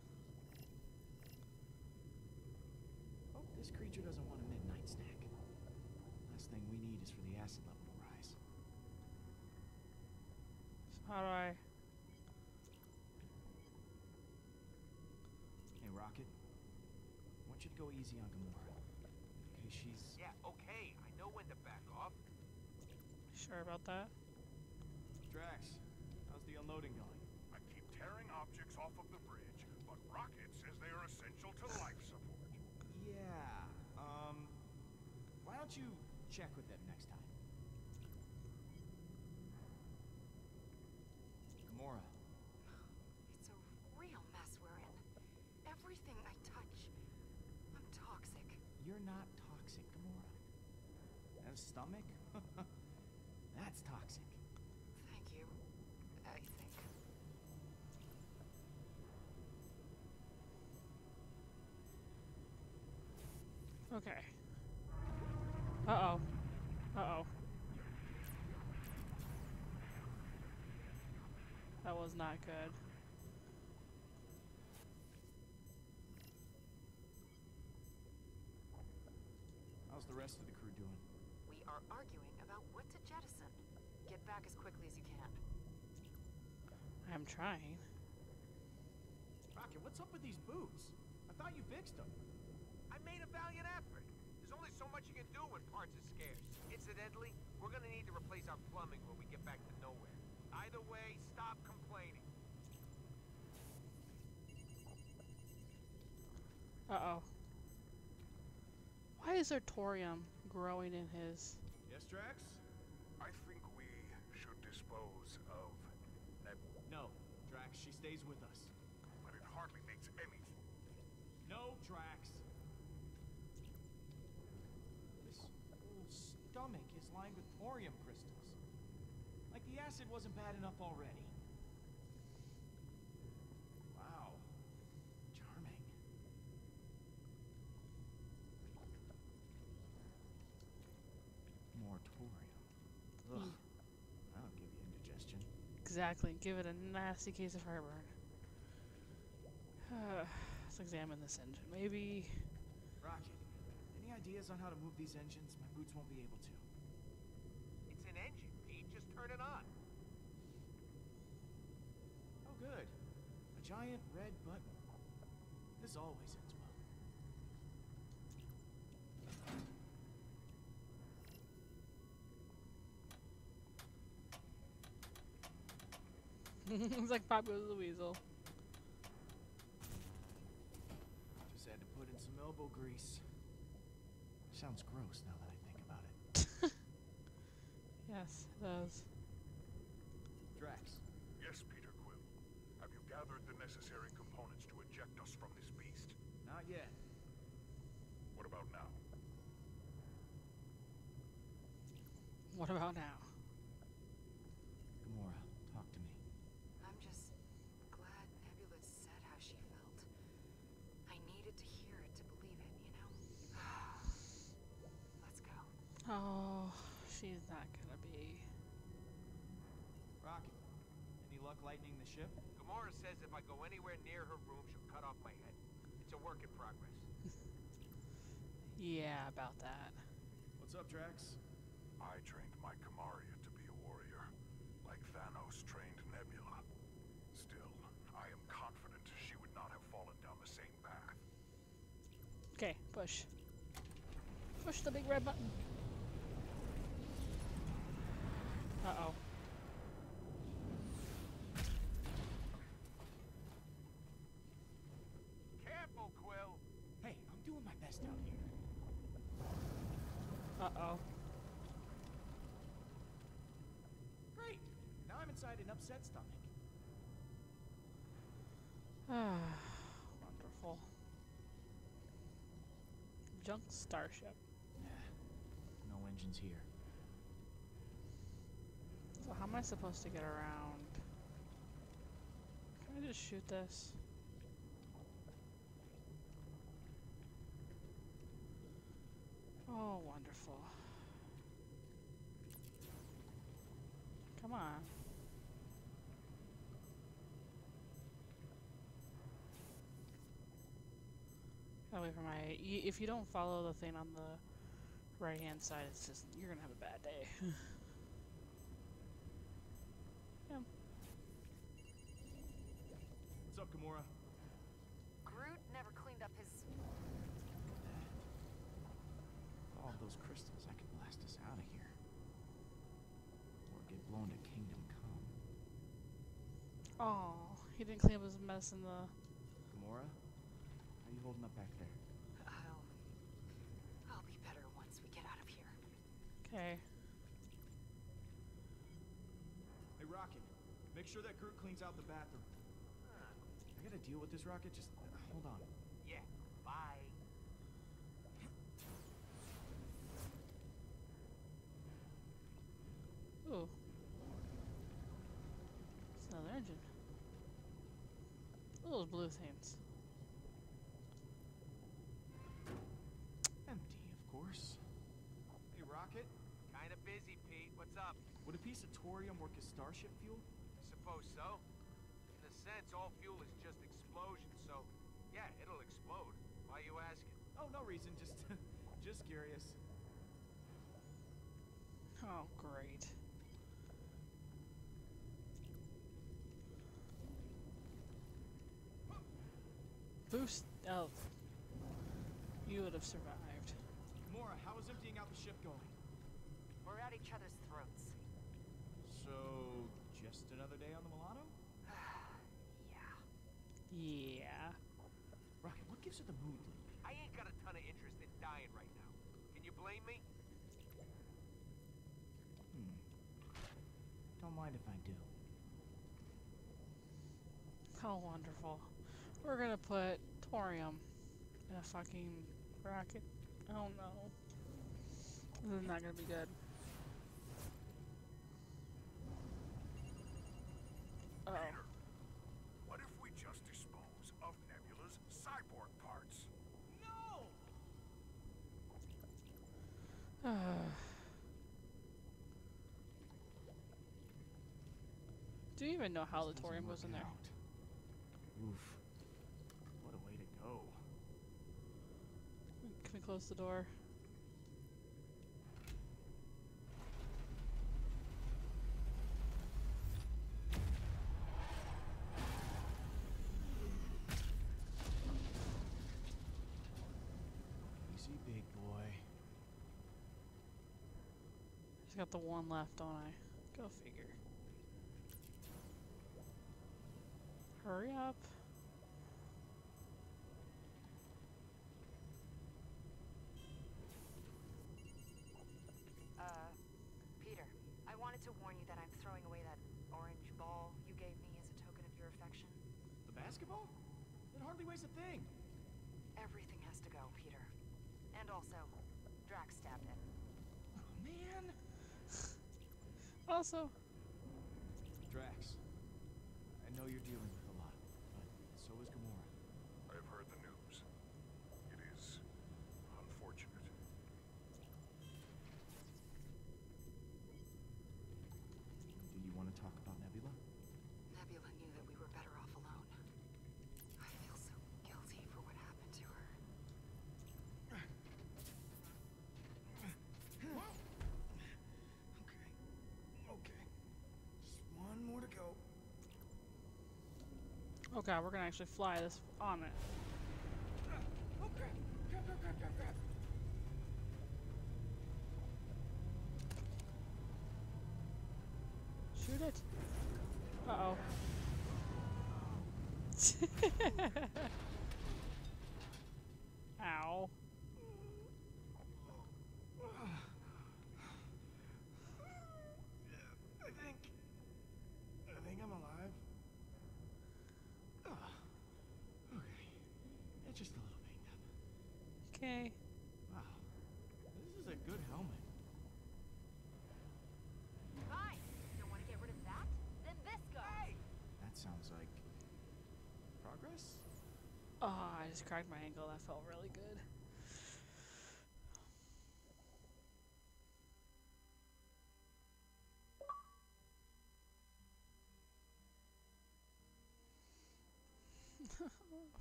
Hope this creature doesn't want a midnight snack. Last thing we need is for the acid level to rise. So how do I? Hey, Rocket. I want you to go easy on Gamora. In case she's. Yeah. Okay. Know when to back off. Sure about that? Drax, how's the unloading going? I keep tearing objects off of the bridge, but Rocket says they are essential to life support. Yeah, um, why don't you check with them next time? Gamora. It's a real mess we're in. Everything I touch, I'm toxic. You're not toxic, Gamora. Stomach? That's toxic. Thank you. I think. Okay. Uh-oh. Uh-oh. That was not good. How's the rest of the crew doing? Are arguing about what to jettison. Get back as quickly as you can. I'm trying. Rocket, what's up with these boots? I thought you fixed them. I made a valiant effort. There's only so much you can do when parts are scarce. Incidentally, we're gonna need to replace our plumbing when we get back to Nowhere. Either way, stop complaining. Uh-oh. Why Why is there thorium growing in his? Yes, Drax? I think we should dispose of Nebula. No, Drax, she stays with us. But it hardly makes any. No, Drax. This old stomach is lined with thorium crystals. Like the acid wasn't bad enough already. Wow. Charming. Moratorium. Ugh. That'll give you indigestion. Exactly. Give it a nasty case of heartburn. Uh, let's examine this engine. Maybe... Rocket, any ideas on how to move these engines? My boots won't be able to. It's an engine, Pete. Just turn it on. Oh, good. A giant red button. This always ends well. It's like Pablo the Weasel. Just had to put in some elbow grease. Sounds gross now that I think about it. Yes, it does. Drax. Yes, Peter Quill. Have you gathered the necessary components to eject us from this beast? Not yet. What about now? What about now? Gamora, talk to me. I'm just glad Nebula said how she felt. I needed to hear it to believe it, you know? Let's go. Oh, she's not gonna be. Rocket, any luck lightening the ship? Gamora says if I go anywhere near her room, she'll cut off my head. It's a work in progress. Yeah, about that. What's up, Drax? I trained my Kamaria to be a warrior. Like Thanos trained Nebula. Still, I am confident she would not have fallen down the same path. Okay, push. Push the big red button. Uh-oh. Careful, Quill! Hey, I'm doing my best out here. Uh-oh. Great! Now I'm inside an upset stomach. Ah, wonderful. Junk starship. Yeah, no engines here. So how am I supposed to get around? Can I just shoot this? Oh, wonderful. Come on. Gotta wait for my... If you don't follow the thing on the right-hand side, it's just... You're gonna have a bad day. Yeah. What's up, Gamora? Groot never cleaned up his... All of those crystals, I could blast us out of here. Or get blown to Kingdom Come. Oh, he didn't clean up his mess in the... Gamora? How are you holding up back there? I'll... I'll be better once we get out of here. Okay. Hey, Rocket. Make sure that Groot cleans out the bathroom. Uh, I gotta deal with this, Rocket. Just uh, hold on. Yeah, bye. Ooh. It's another engine. Ooh, those blue things. Empty, of course. Hey, Rocket. Kinda busy, Pete. What's up? Would a piece of thorium work as starship fuel? I suppose so. In a sense, all fuel is just explosion, so... Yeah, it'll explode. Why are you asking? Oh, no reason. Just... just curious. Oh, great. Boost. Oh, you would have survived. Gamora, how is emptying out the ship going? We're at each other's throats. So, just another day on the Milano? Yeah. Yeah. Rocket, what gives her the mood? I ain't got a ton of interest in dying right now. blame me? Hmm. Don't mind if I do. How wonderful. We're gonna put thorium in a fucking rocket. Oh no. This is not gonna be good. Uh-oh. Peter, what if we just dispose of Nebula's cyborg parts? No! Uh. Do you even know how the thorium goes in there? Oof. What a way to go. Can we close the door? Easy, big boy. I've got the one left, don't I? Go figure. Hurry up. Uh, Peter, I wanted to warn you that I'm throwing away that orange ball you gave me as a token of your affection. The basketball? It hardly weighs a thing. Everything has to go, Peter. And also, Drax stabbed it. Oh, man. Also, Drax. I know you're dealing with a lot, but so is Gamora. I've heard the news. It is unfortunate. Do you want to talk about Nebula? Nebula knew that we were better off alone. I feel so guilty for what happened to her. Okay. Okay. Just one more to go. Oh god, we're gonna actually fly this on it. Oh crap! Crap, crap, crap, crap, crap! Shoot it! Uh-oh. Ow. I think... I think I'm alive. Just a little banged up. Okay. Wow. This is a good helmet. Fine. Don't want to get rid of that? Then this goes. Hey! That sounds like progress? Oh, I just cracked my ankle. That felt really good.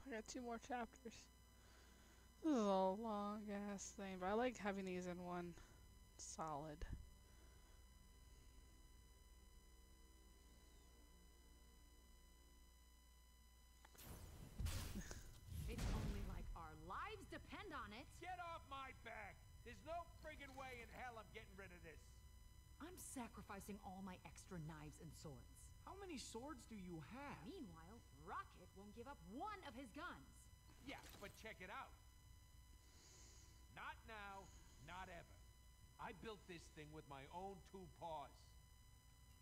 I got two more chapters. This is a long ass thing, but I like having these in one solid. It's only like our lives depend on it. Get off my back! There's no friggin' way in hell I'm getting rid of this. I'm sacrificing all my extra knives and swords. How many swords do you have? Meanwhile, Rocket won't give up one of his guns. Yeah, but check it out. Not now, not ever. I built this thing with my own two paws.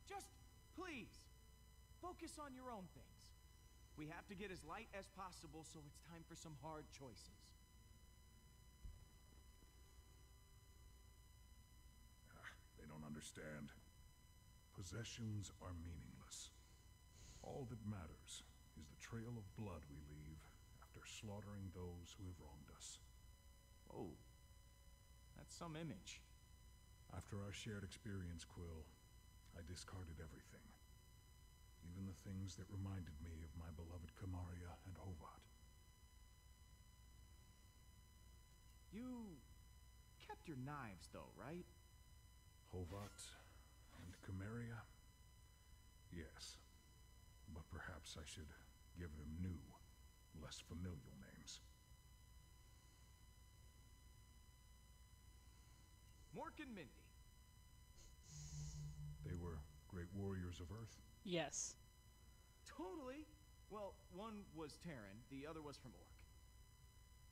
Just, please, focus on your own things. We have to get as light as possible, so it's time for some hard choices. Ah, they don't understand. Possessions are meaningless. All that matters is the trail of blood we leave after slaughtering those who have wronged us. Oh, that's some image. After our shared experience, Quill, I discarded everything. Even the things that reminded me of my beloved Kamaria and Hovat. You kept your knives, though, right? Hovat... and Kamaria? Yes. But perhaps I should give them new, less familial names. Mork and Mindy. They were great warriors of Earth? Yes. Totally. Well, one was Terran, the other was from Orc.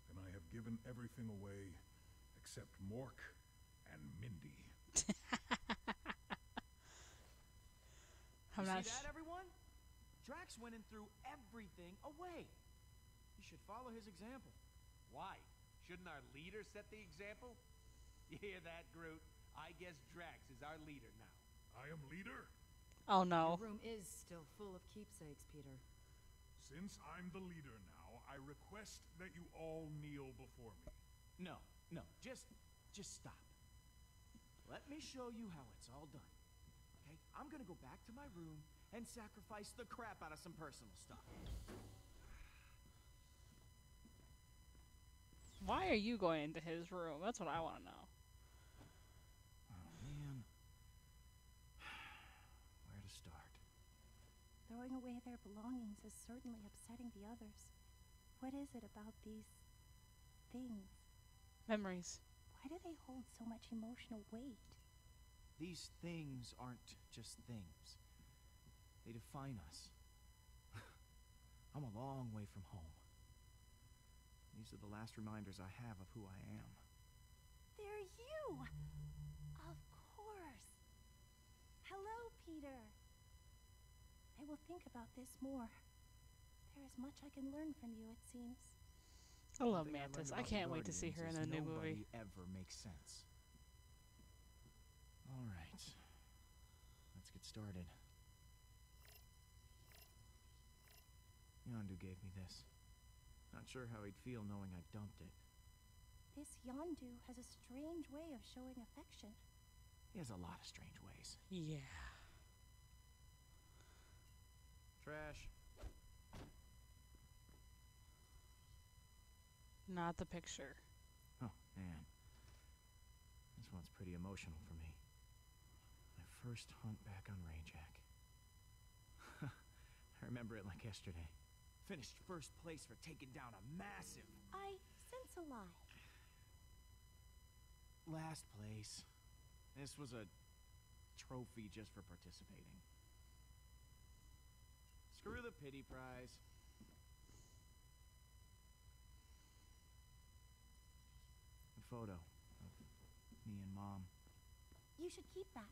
Then I have given everything away except Mork and Mindy. How much? See that, everyone? Drax went and threw everything away. You should follow his example. Why? Shouldn't our leader set the example? You hear that, Groot? I guess Drax is our leader now. I am leader? Oh, no. The room is still full of keepsakes, Peter. Since I'm the leader now, I request that you all kneel before me. No, no, just, just stop. Let me show you how it's all done. Okay, I'm gonna go back to my room and sacrifice the crap out of some personal stuff. Why are you going into his room? That's what I want to know. Oh, man. Where to start? Throwing away their belongings is certainly upsetting the others. What is it about these things? Memories. Why do they hold so much emotional weight? These things aren't just things. They define us. I'm a long way from home. These are the last reminders I have of who I am. They're you! Of course! Hello, Peter! I will think about this more. There is much I can learn from you, it seems. I love Mantis. I can't wait to see her in a new movie. Ever makes sense. All right, let's get started. Yondu gave me this. Not sure how he'd feel knowing I dumped it. This Yondu has a strange way of showing affection. He has a lot of strange ways. Yeah. Trash. Not the picture. Oh, man. This one's pretty emotional for me. My first hunt back on Rayjack. I remember it like yesterday. Finished first place for taking down a massive... I sense a lie. Last place. This was a trophy just for participating. Screw the pity prize. A photo of me and Mom. You should keep that.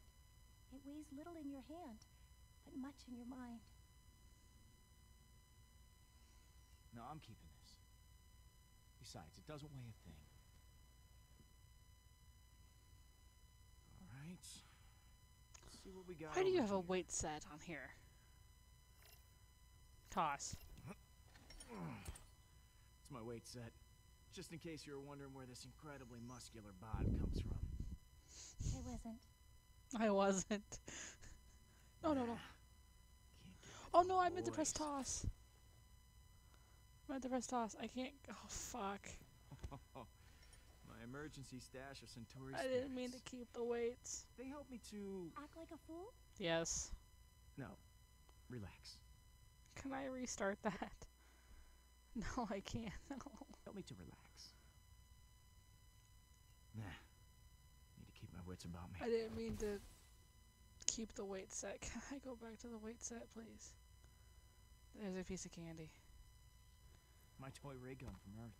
It weighs little in your hand, but much in your mind. No, I'm keeping this. Besides, it doesn't weigh a thing. All right. Let's see what we got. Why do you have here. a weight set on here? Toss. It's my weight set. Just in case you were wondering where this incredibly muscular bod comes from. I wasn't. I wasn't. No, no, no. Oh, no, I meant to press toss. I meant to press toss. I can't. Oh, fuck. My emergency stash of Centauri spirits. I didn't mean to keep the weights. They help me to... Act like a fool? Yes. No. Relax. Can I restart that? No, I can't. No. Help me to relax. Nah. Need to keep my wits about me. I didn't mean to keep the weight set. Can I go back to the weight set, please? There's a piece of candy. My toy ray gun from Earth.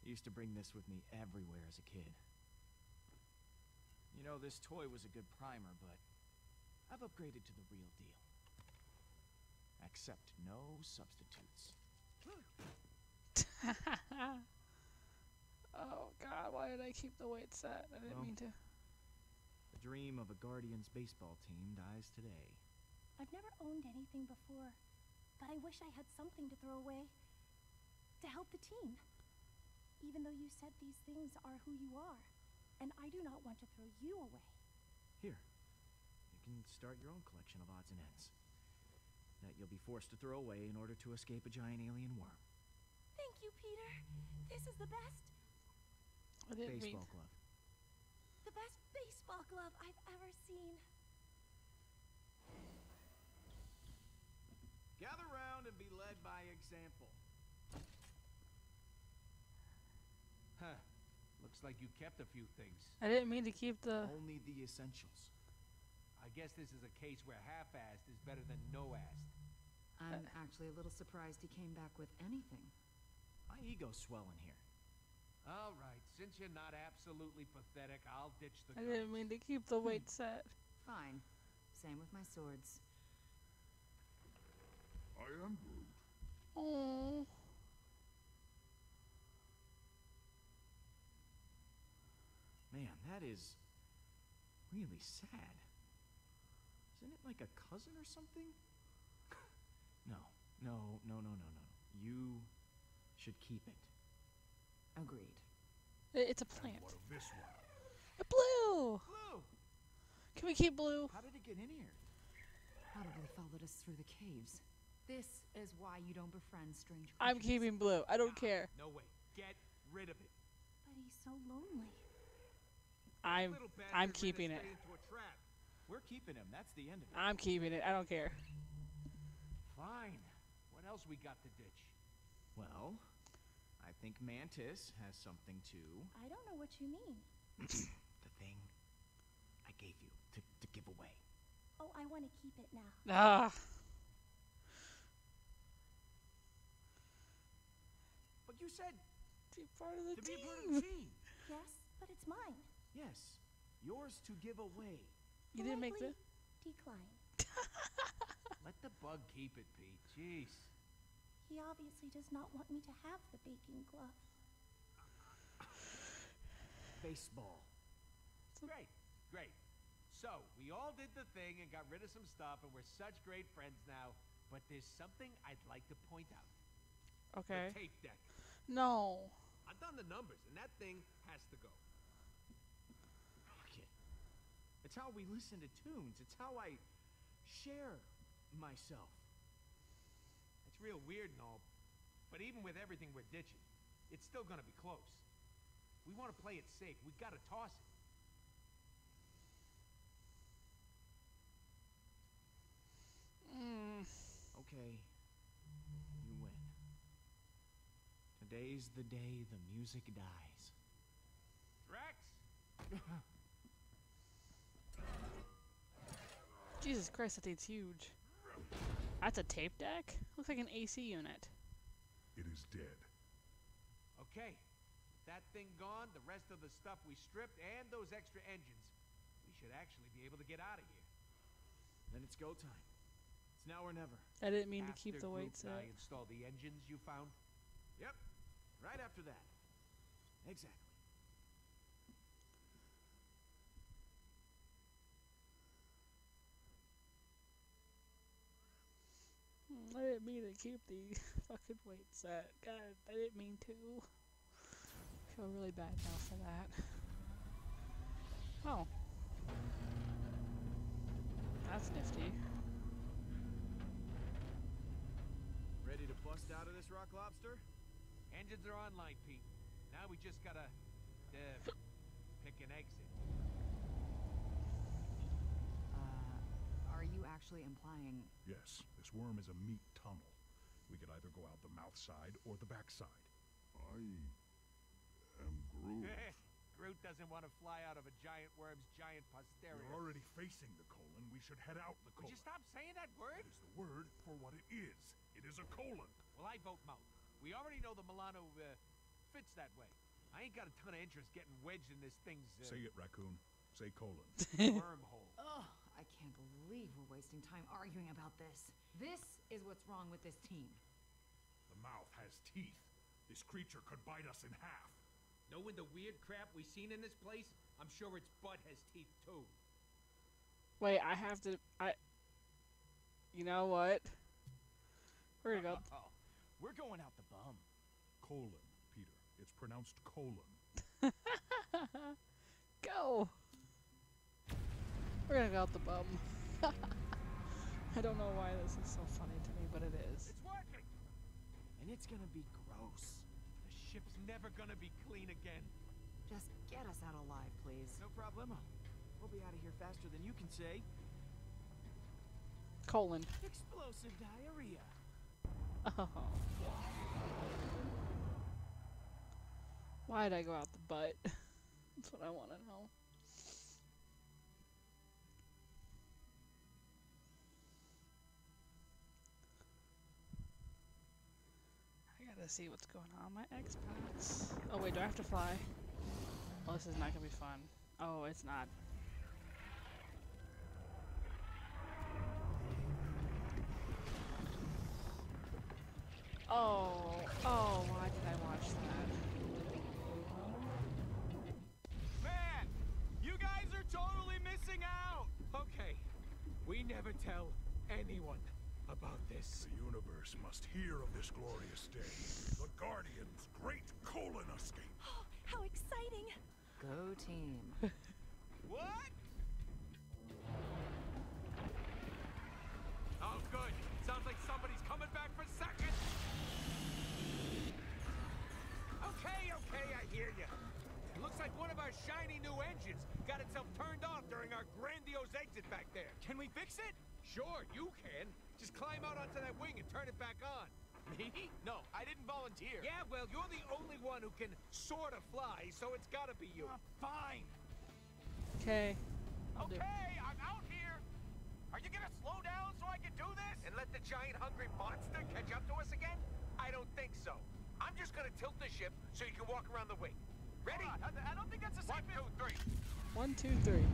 I used to bring this with me everywhere as a kid. You know, this toy was a good primer, but I've upgraded to the real deal. Accept no substitutes. Oh god, why did I keep the weight set? I didn't well, mean to. The dream of a Guardians baseball team dies today. I've never owned anything before, but I wish I had something to throw away to help the team. Even though you said these things are who you are, and I do not want to throw you away. Here, you can start your own collection of odds and ends that you'll be forced to throw away in order to escape a giant alien worm. Thank you, Peter. This is the best... I didn't baseball mean... glove. The best baseball glove I've ever seen. Gather round and be led by example. Huh. Looks like you kept a few things. I didn't mean to keep the... Only the essentials. I guess this is a case where half-assed is better than no-assed. I'm actually a little surprised he came back with anything. My ego's swelling here. All right, since you're not absolutely pathetic, I'll ditch the guns. I didn't mean to keep the weight set. Fine. Same with my swords. I am Groot. Oh. Man, that is really sad. Isn't it like a cousin or something? No, no, no, no, no, no. You should keep it. Agreed. It's a plant. And what of this one? A blue. Blue. Can we keep Blue? How did it get in here? Probably followed us through the caves. This is why you don't befriend strange creatures. I'm keeping Blue. I don't nah, care. No way. Get rid of it. But he's so lonely. I'm I'm keeping it. We're keeping him. That's the end of it. I'm keeping it. I don't care. Fine. What else we got to ditch? Well, I think Mantis has something too. I don't know what you mean. The thing I gave you to, to give away. Oh, I want to keep it now. Ah. But you said to be part of the team. Be part of the team. Yes, but it's mine. Yes, yours to give away. You didn't make the decline. Let the bug keep it, Pete. Jeez. He obviously does not want me to have the baking glove. Baseball. Great, great. So we all did the thing and got rid of some stuff, and we're such great friends now. But there's something I'd like to point out. Okay. The tape deck. No. I've done the numbers, and that thing has to go. It's how we listen to tunes. It's how I share myself. It's real weird and all, but even with everything we're ditching, it's still gonna be close. We want to play it safe. We gotta toss it. Mm. Okay, you win. Today's the day the music dies. Drax. Jesus Christ, that thing's huge. That's a tape deck? Looks like an A C unit. It is dead. Okay. That thing gone, the rest of the stuff we stripped, and those extra engines. We should actually be able to get out of here. Then it's go time. It's now or never. I didn't mean after to keep the weights up. I install the engines you found? Yep. Right after that. Exactly. I didn't mean to keep the fucking weight set. God, I didn't mean to. I feel really bad now for that. Oh. That's nifty. Ready to bust out of this rock lobster? Engines are online, Pete. Now we just gotta uh, pick an exit. Are you actually implying? Yes, this worm is a meat tunnel. We could either go out the mouth side or the back side. I am Groot. Groot doesn't want to fly out of a giant worm's giant posterior. We're already facing the colon. We should head out the colon. Would you stop saying that word? It's the word for what it is. It is a colon. Well, I vote mouth. We already know the Milano uh, fits that way. I ain't got a ton of interest getting wedged in this thing's. Uh, Say it, raccoon. Say colon. Wormhole. Ugh. I can't believe we're wasting time arguing about this. This is what's wrong with this team. The mouth has teeth. This creature could bite us in half. Knowing the weird crap we've seen in this place, I'm sure its butt has teeth too. Wait, I have to... I... You know what? Here we go. Uh, uh, uh, we're going out the bum. Colon, Peter. It's pronounced colon. Go! We're gonna go out the bum. I don't know why this is so funny to me, but it is. It's working! And it's gonna be gross. The ship's never gonna be clean again. Just get us out alive, please. No problemo. We'll be out of here faster than you can say. Colon. Explosive diarrhea. Oh. Why did I go out the butt? That's what I wanna know. Let's see what's going on my Xbox. Oh wait, do I have to fly? Oh, this is not gonna be fun. Oh, it's not. Oh, oh, why did I watch that? Man, you guys are totally missing out! Okay, we never tell anyone about this. The universe must hear of this glorious day. The Guardians' great colon escape. Oh, how exciting! Go team. What? Oh, good. Sounds like somebody's coming back for seconds. Okay, okay, I hear you. Looks like one of our shiny new engines got itself turned off during our grandiose exit back there. Can we fix it? Sure, you can. Just climb out onto that wing and turn it back on. Me? No, I didn't volunteer. Yeah, well, you're the only one who can sort of fly, so it's gotta be you. Uh, fine. Okay. Okay, I'm out here. Are you gonna slow down so I can do this? And let the giant hungry monster catch up to us again? I don't think so. I'm just gonna tilt the ship so you can walk around the wing. Ready? On, I don't think that's a safe. One, two, three. One, two, three.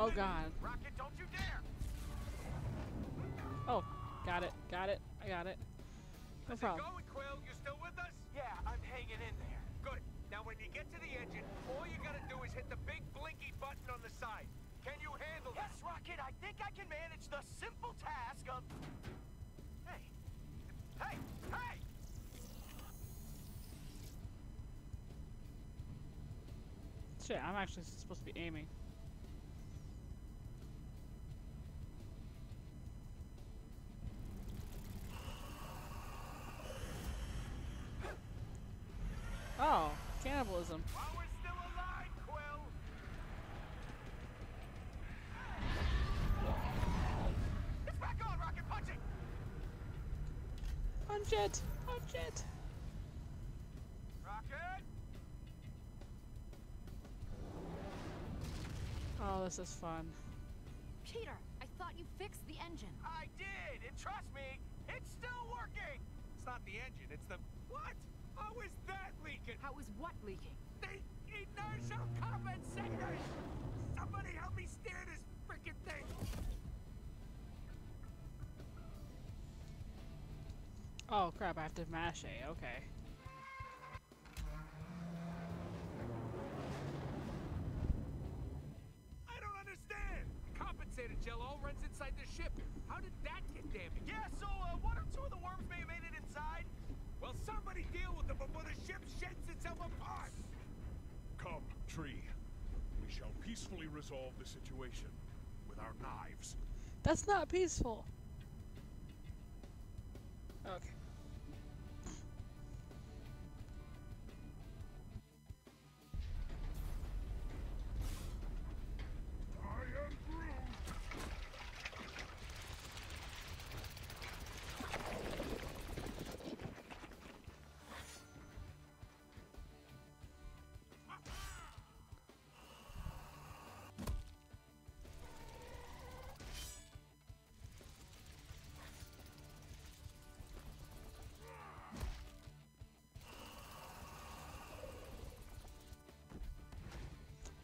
Oh god. Rocket, don't you dare. Oh, got it, got it, I got it. No problem. How's it going, Quill? You still with us? Yeah, I'm hanging in there. Good. Now when you get to the engine, all you gotta do is hit the big blinky button on the side. Can you handle that? Yes, Rocket, I think I can manage the simple task of... Hey! Hey! Hey! Shit, I'm actually supposed to be aiming. Oh, cannibalism. While we're still alive, Quill. It's back on, Rocket, punch it! Punch it! Punch it! Rocket! Oh, this is fun. Peter, I thought you fixed the engine. I did, and trust me, it's still working! It's not the engine, it's the... What? How is that leaking? How is what leaking? The inertial compensators! Somebody help me steer this frickin' thing! Oh crap, I have to mash A, okay. I don't understand! The compensator gel all runs inside the ship. How did that get damaged? Yeah, so uh, one or two of the worms may have made it inside. Well, somebody deal with them before the ship sheds itself apart! Come, Tree. We shall peacefully resolve the situation with our knives. That's not peaceful. Okay.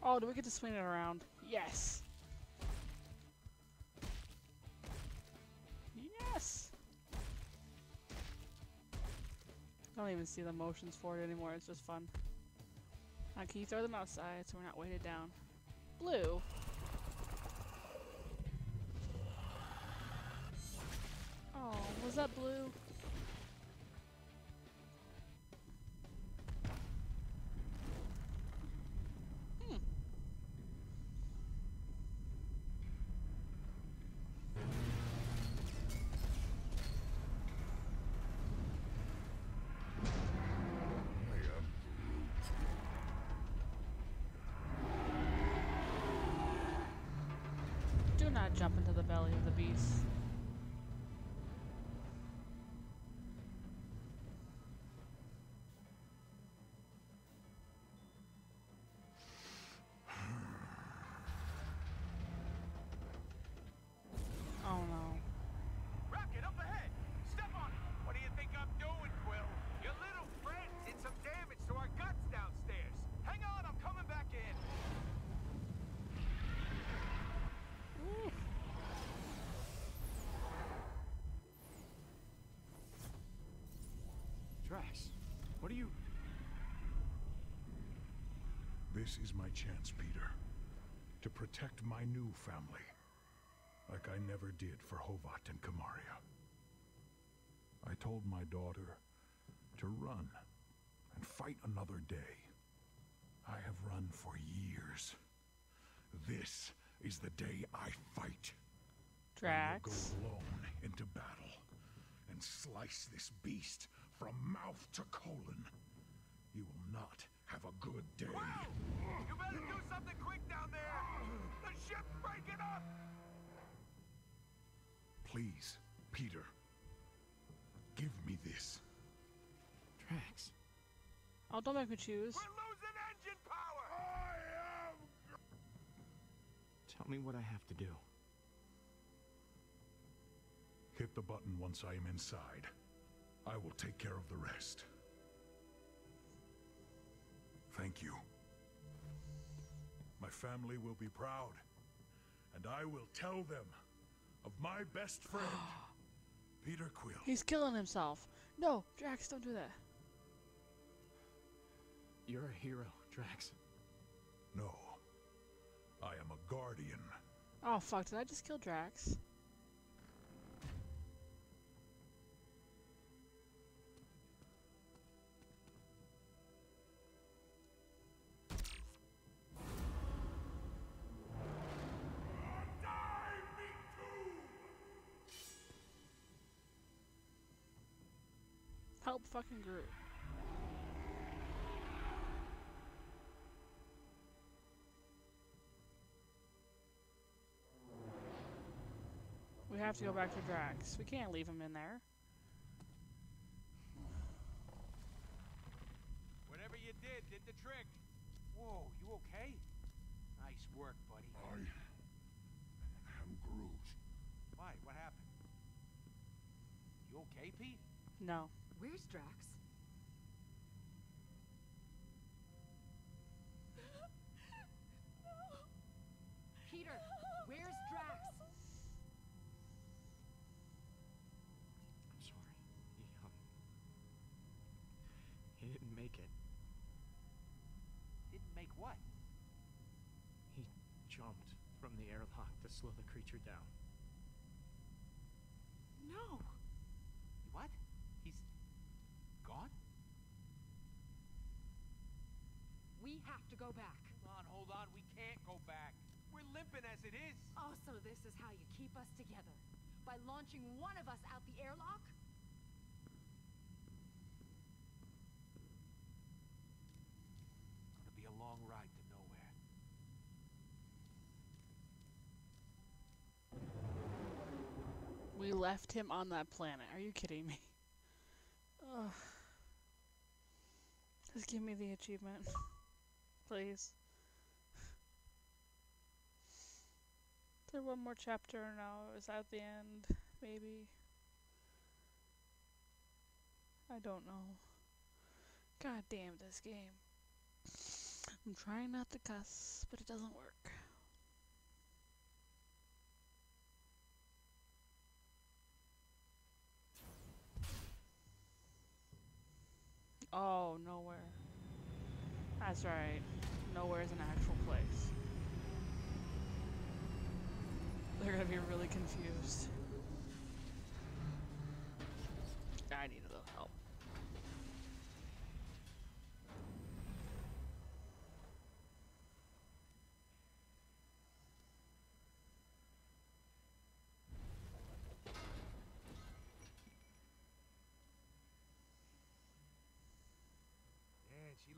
Oh, do we get to swing it around? Yes! Yes! I don't even see the motions for it anymore, it's just fun. Now, can you throw them outside so we're not weighted down? Blue! Oh, was that Blue? Jump into the belly of the beast. This is my chance, Peter, to protect my new family, like I never did for Hovat and Kamaria. I told my daughter to run and fight another day. I have run for years. This is the day I fight. Drax. I will go alone into battle and slice this beast from mouth to colon. You will not have a good day. Whoa! You better do something quick down there. The ship's breaking up. Please, Peter, give me this. Drax. Oh, don't make me choose. We're losing engine power. I am... Tell me what I have to do. Hit the button once I am inside. I will take care of the rest. Thank you. My family will be proud, and I will tell them of my best friend, Peter Quill. He's killing himself. No, Drax, don't do that. You're a hero, Drax. No, I am a guardian. Oh, fuck, did I just kill Drax? Help fucking Groot. We have to go back to Drax. We can't leave him in there. Whatever you did, did the trick. Whoa, you okay? Nice work, buddy. I am Groot. Why? What happened? You okay, Pete? No. Where's Drax? No. Peter, where's Drax? I'm sorry. He, um, he didn't make it. Didn't make what? He jumped from the airlock to slow the creature down. No. What? Gone? We have to go back. Hold on, hold on. We can't go back. We're limping as it is. Also, this is how you keep us together. By launching one of us out the airlock? It's gonna be a long ride to nowhere. We left him on that planet. Are you kidding me? Ugh. Just give me the achievement, please. Is there one more chapter or no? Is that the end? Maybe. I don't know. God damn this game. I'm trying not to cuss, but it doesn't work. Oh, Nowhere. That's right. Nowhere is an actual place. They're gonna be really confused. I need a little help.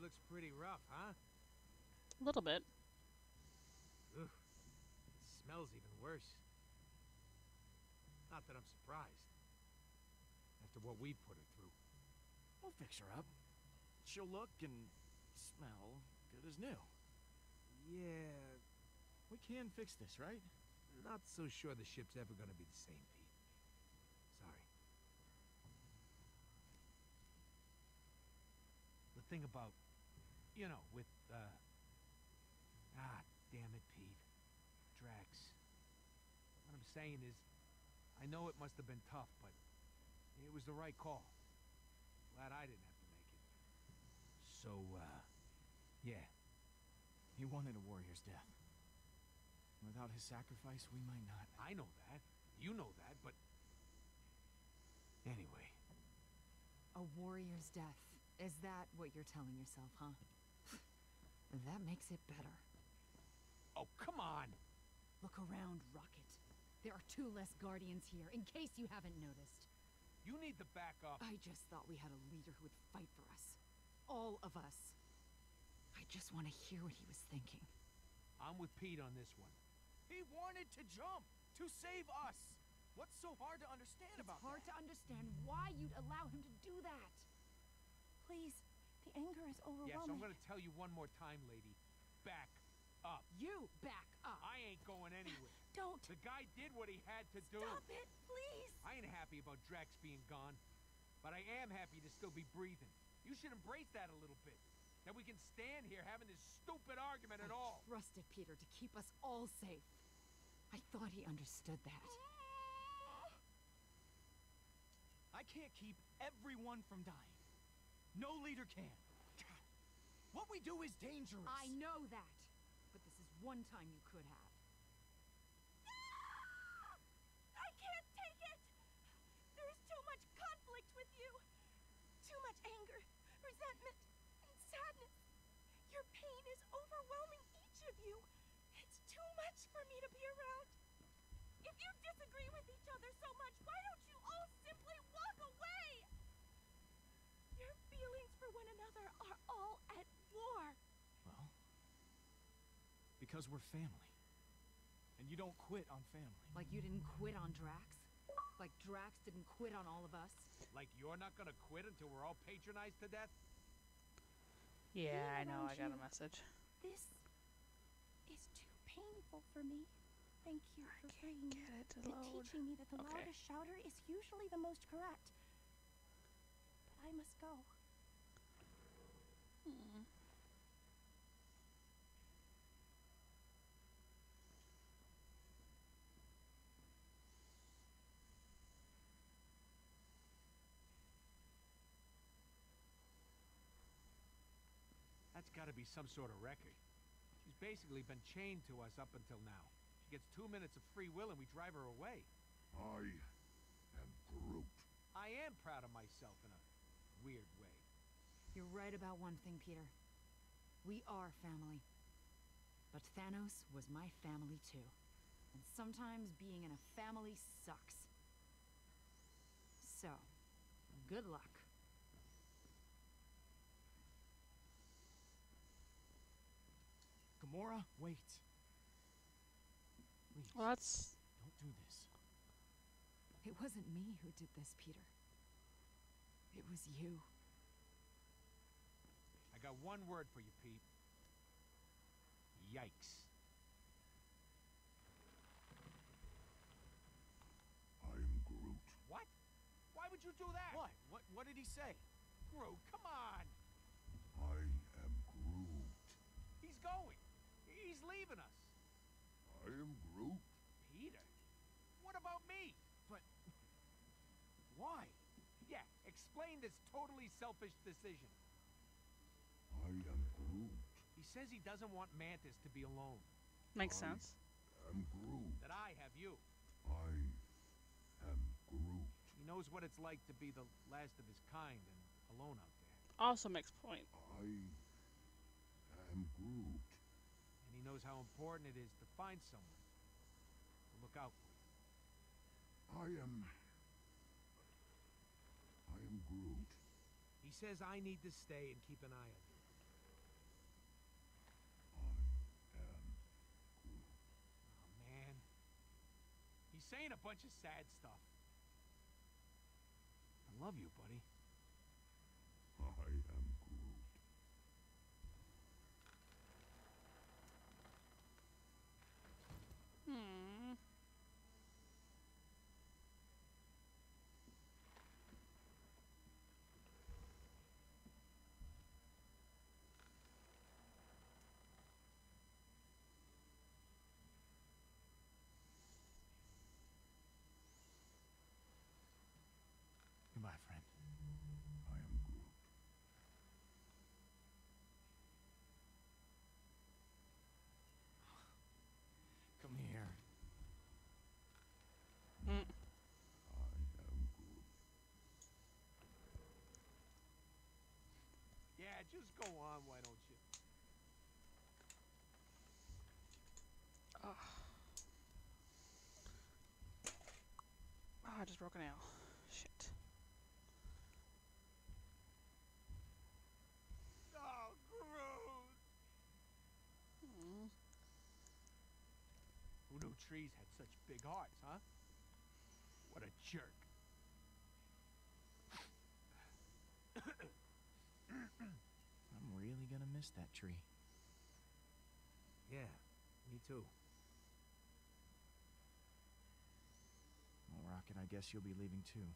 Looks pretty rough, huh? A little bit. Ugh, it smells even worse. Not that I'm surprised. After what we've put her through. We'll fix her up. She'll look and smell good as new. Yeah. We can fix this, right? Not so sure the ship's ever gonna be the same, Pete. Sorry. The thing about... You know, with, uh... Ah, damn it, Pete. Drax. What I'm saying is, I know it must have been tough, but it was the right call. Glad I didn't have to make it. So, uh, yeah. He wanted a warrior's death. Without his sacrifice, we might not. I know that. You know that, but... Anyway. A warrior's death. Is that what you're telling yourself, huh? That makes it better. Oh, come on! Look around, Rocket. There are two less Guardians here, in case you haven't noticed. You need the backup. I just thought we had a leader who would fight for us. All of us. I just want to hear what he was thinking. I'm with Pete on this one. He wanted to jump, to save us. What's so hard to understand it's about It's hard that? to understand why you'd allow him to do that. Please, the anger is overwhelming. Yes, I'm going to tell you one more time, lady. Back up. You back up. I ain't going anywhere. Don't. The guy did what he had to do. Stop it, please. I ain't happy about Drax being gone, but I am happy to still be breathing. You should embrace that a little bit. That we can stand here having this stupid argument I at all. I trusted Peter to keep us all safe. I thought he understood that. I can't keep everyone from dying. No leader can. God. What we do is dangerous. I know that. But this is one time you could have. No! I can't take it! There is too much conflict with you. Too much anger, resentment, and sadness. Your pain is overwhelming each of you. It's too much for me to be around. If you disagree with each other so much, why don't you all simply walk away? Your feelings for one another are all at war. Well... because we're family. And you don't quit on family. Like you didn't quit on Drax? Like Drax didn't quit on all of us? Like you're not gonna quit until we're all patronized to death? Yeah, I know, I got a message. This is too painful for me. Thank you for bringing it to and teaching me that the okay. loudest shouter is usually the most correct. I must go. Hmm. That's gotta be some sort of record. She's basically been chained to us up until now. She gets two minutes of free will and we drive her away. I am Groot. I am proud of myself and I weird way. You're right about one thing, Peter. We are family. But Thanos was my family too. And sometimes being in a family sucks. So, good luck. Gamora, wait. Please. Well, that's... don't do this. It wasn't me who did this, Peter. It was you. I got one word for you, Pete. Yikes. I'm Groot. What? Why would you do that? What? What, what did he say? Groot, come on! I am Groot. He's going. He's leaving us. I am Groot. Peter? What about me? But... why? Yeah, explain this totally selfish decision. I am Groot. He says he doesn't want Mantis to be alone. Makes I sense. I am Groot. That I have you. I am Groot. He knows what it's like to be the last of his kind and alone out there. Also makes point. I am Groot. And he knows how important it is to find someone to look out for you. I am... I am Groot. He says I need to stay and keep an eye on you. I am Groot. Oh, man. He's saying a bunch of sad stuff. I love you, buddy. I am Groot. Hmm. Goodbye, friend. I am Groot. Just go on, why don't you? Ah, oh. oh, I just broke an L. Shit. Oh, Groot! Mm. Who knew trees had such big hearts, huh? What a jerk. I'm really gonna miss that tree. Yeah, me too. Well, Rocket, I guess you'll be leaving too.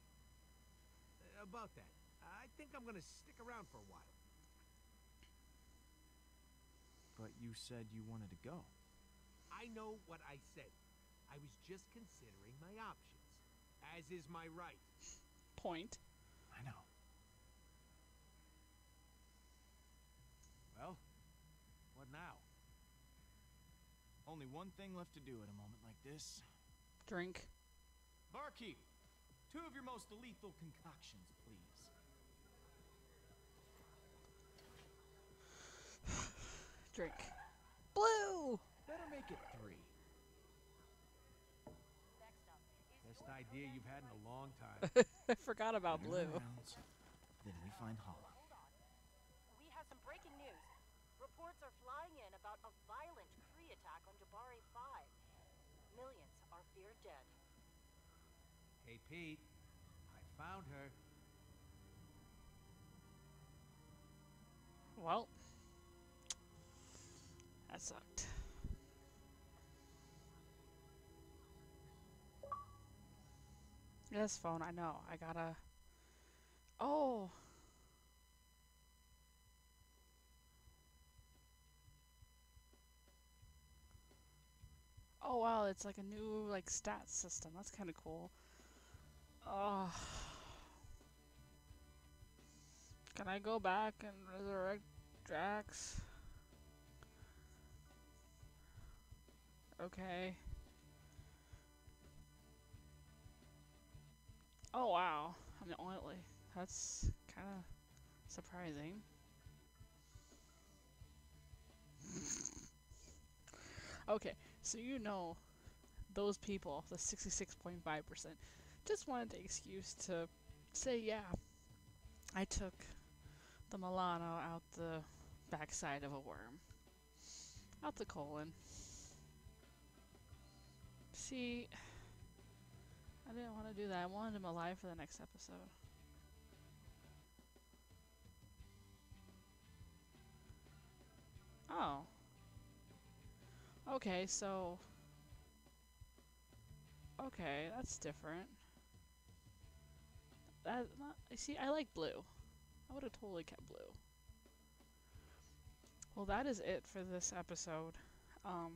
Uh, about that, I think I'm gonna stick around for a while. But you said you wanted to go. I know what I said. I was just considering my options, as is my right. Point. I know. Well, what now? Only one thing left to do at a moment like this. Drink. Barkeep, two of your most lethal concoctions, please. Drink. Blue! Better make it three. Best idea you've had in a long time. I forgot about and Blue. Rounds, then we find Hala. We have some breaking news. Reports are flying in about a violent Kree attack on Jabari five. Millions are feared dead. Hey, Pete. I found her. Well. That sucked. This phone, I know. I gotta... Oh! Oh, wow, it's like a new, like, stats system. That's kind of cool. Oh. Can I go back and resurrect Drax? Okay. Oh wow, I'm the only. That's kind of surprising. Okay, so you know, those people, the sixty-six point five percent, just wanted the excuse to say, yeah, I took the Milano out the backside of a worm, out the colon. See, I didn't want to do that. I wanted him alive for the next episode. Oh. Okay, so... Okay, that's different. That, not, see, I like Blue. I would have totally kept Blue. Well, that is it for this episode. Um...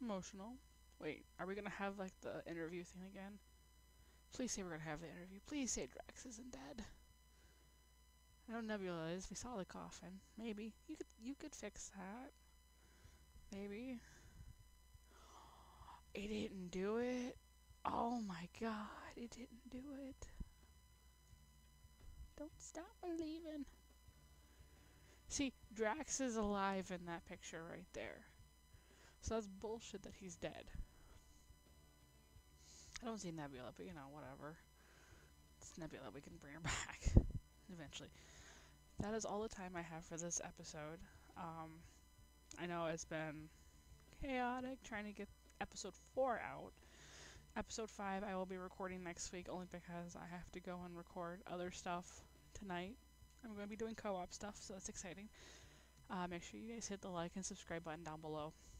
Emotional. Wait, are we gonna have like the interview thing again? Please say we're gonna have the interview. Please say Drax isn't dead. I know Nebula is. We saw the coffin. Maybe you could you could fix that. Maybe. It didn't do it. Oh my God! It didn't do it. Don't stop believing. See, Drax is alive in that picture right there. So that's bullshit that he's dead. I don't see Nebula, but you know, whatever. It's Nebula, we can bring her back. Eventually. That is all the time I have for this episode. Um, I know it's been chaotic trying to get episode four out. Episode five I will be recording next week only because I have to go and record other stuff tonight. I'm going to be doing co-op stuff, so that's exciting. Uh, make sure you guys hit the like and subscribe button down below.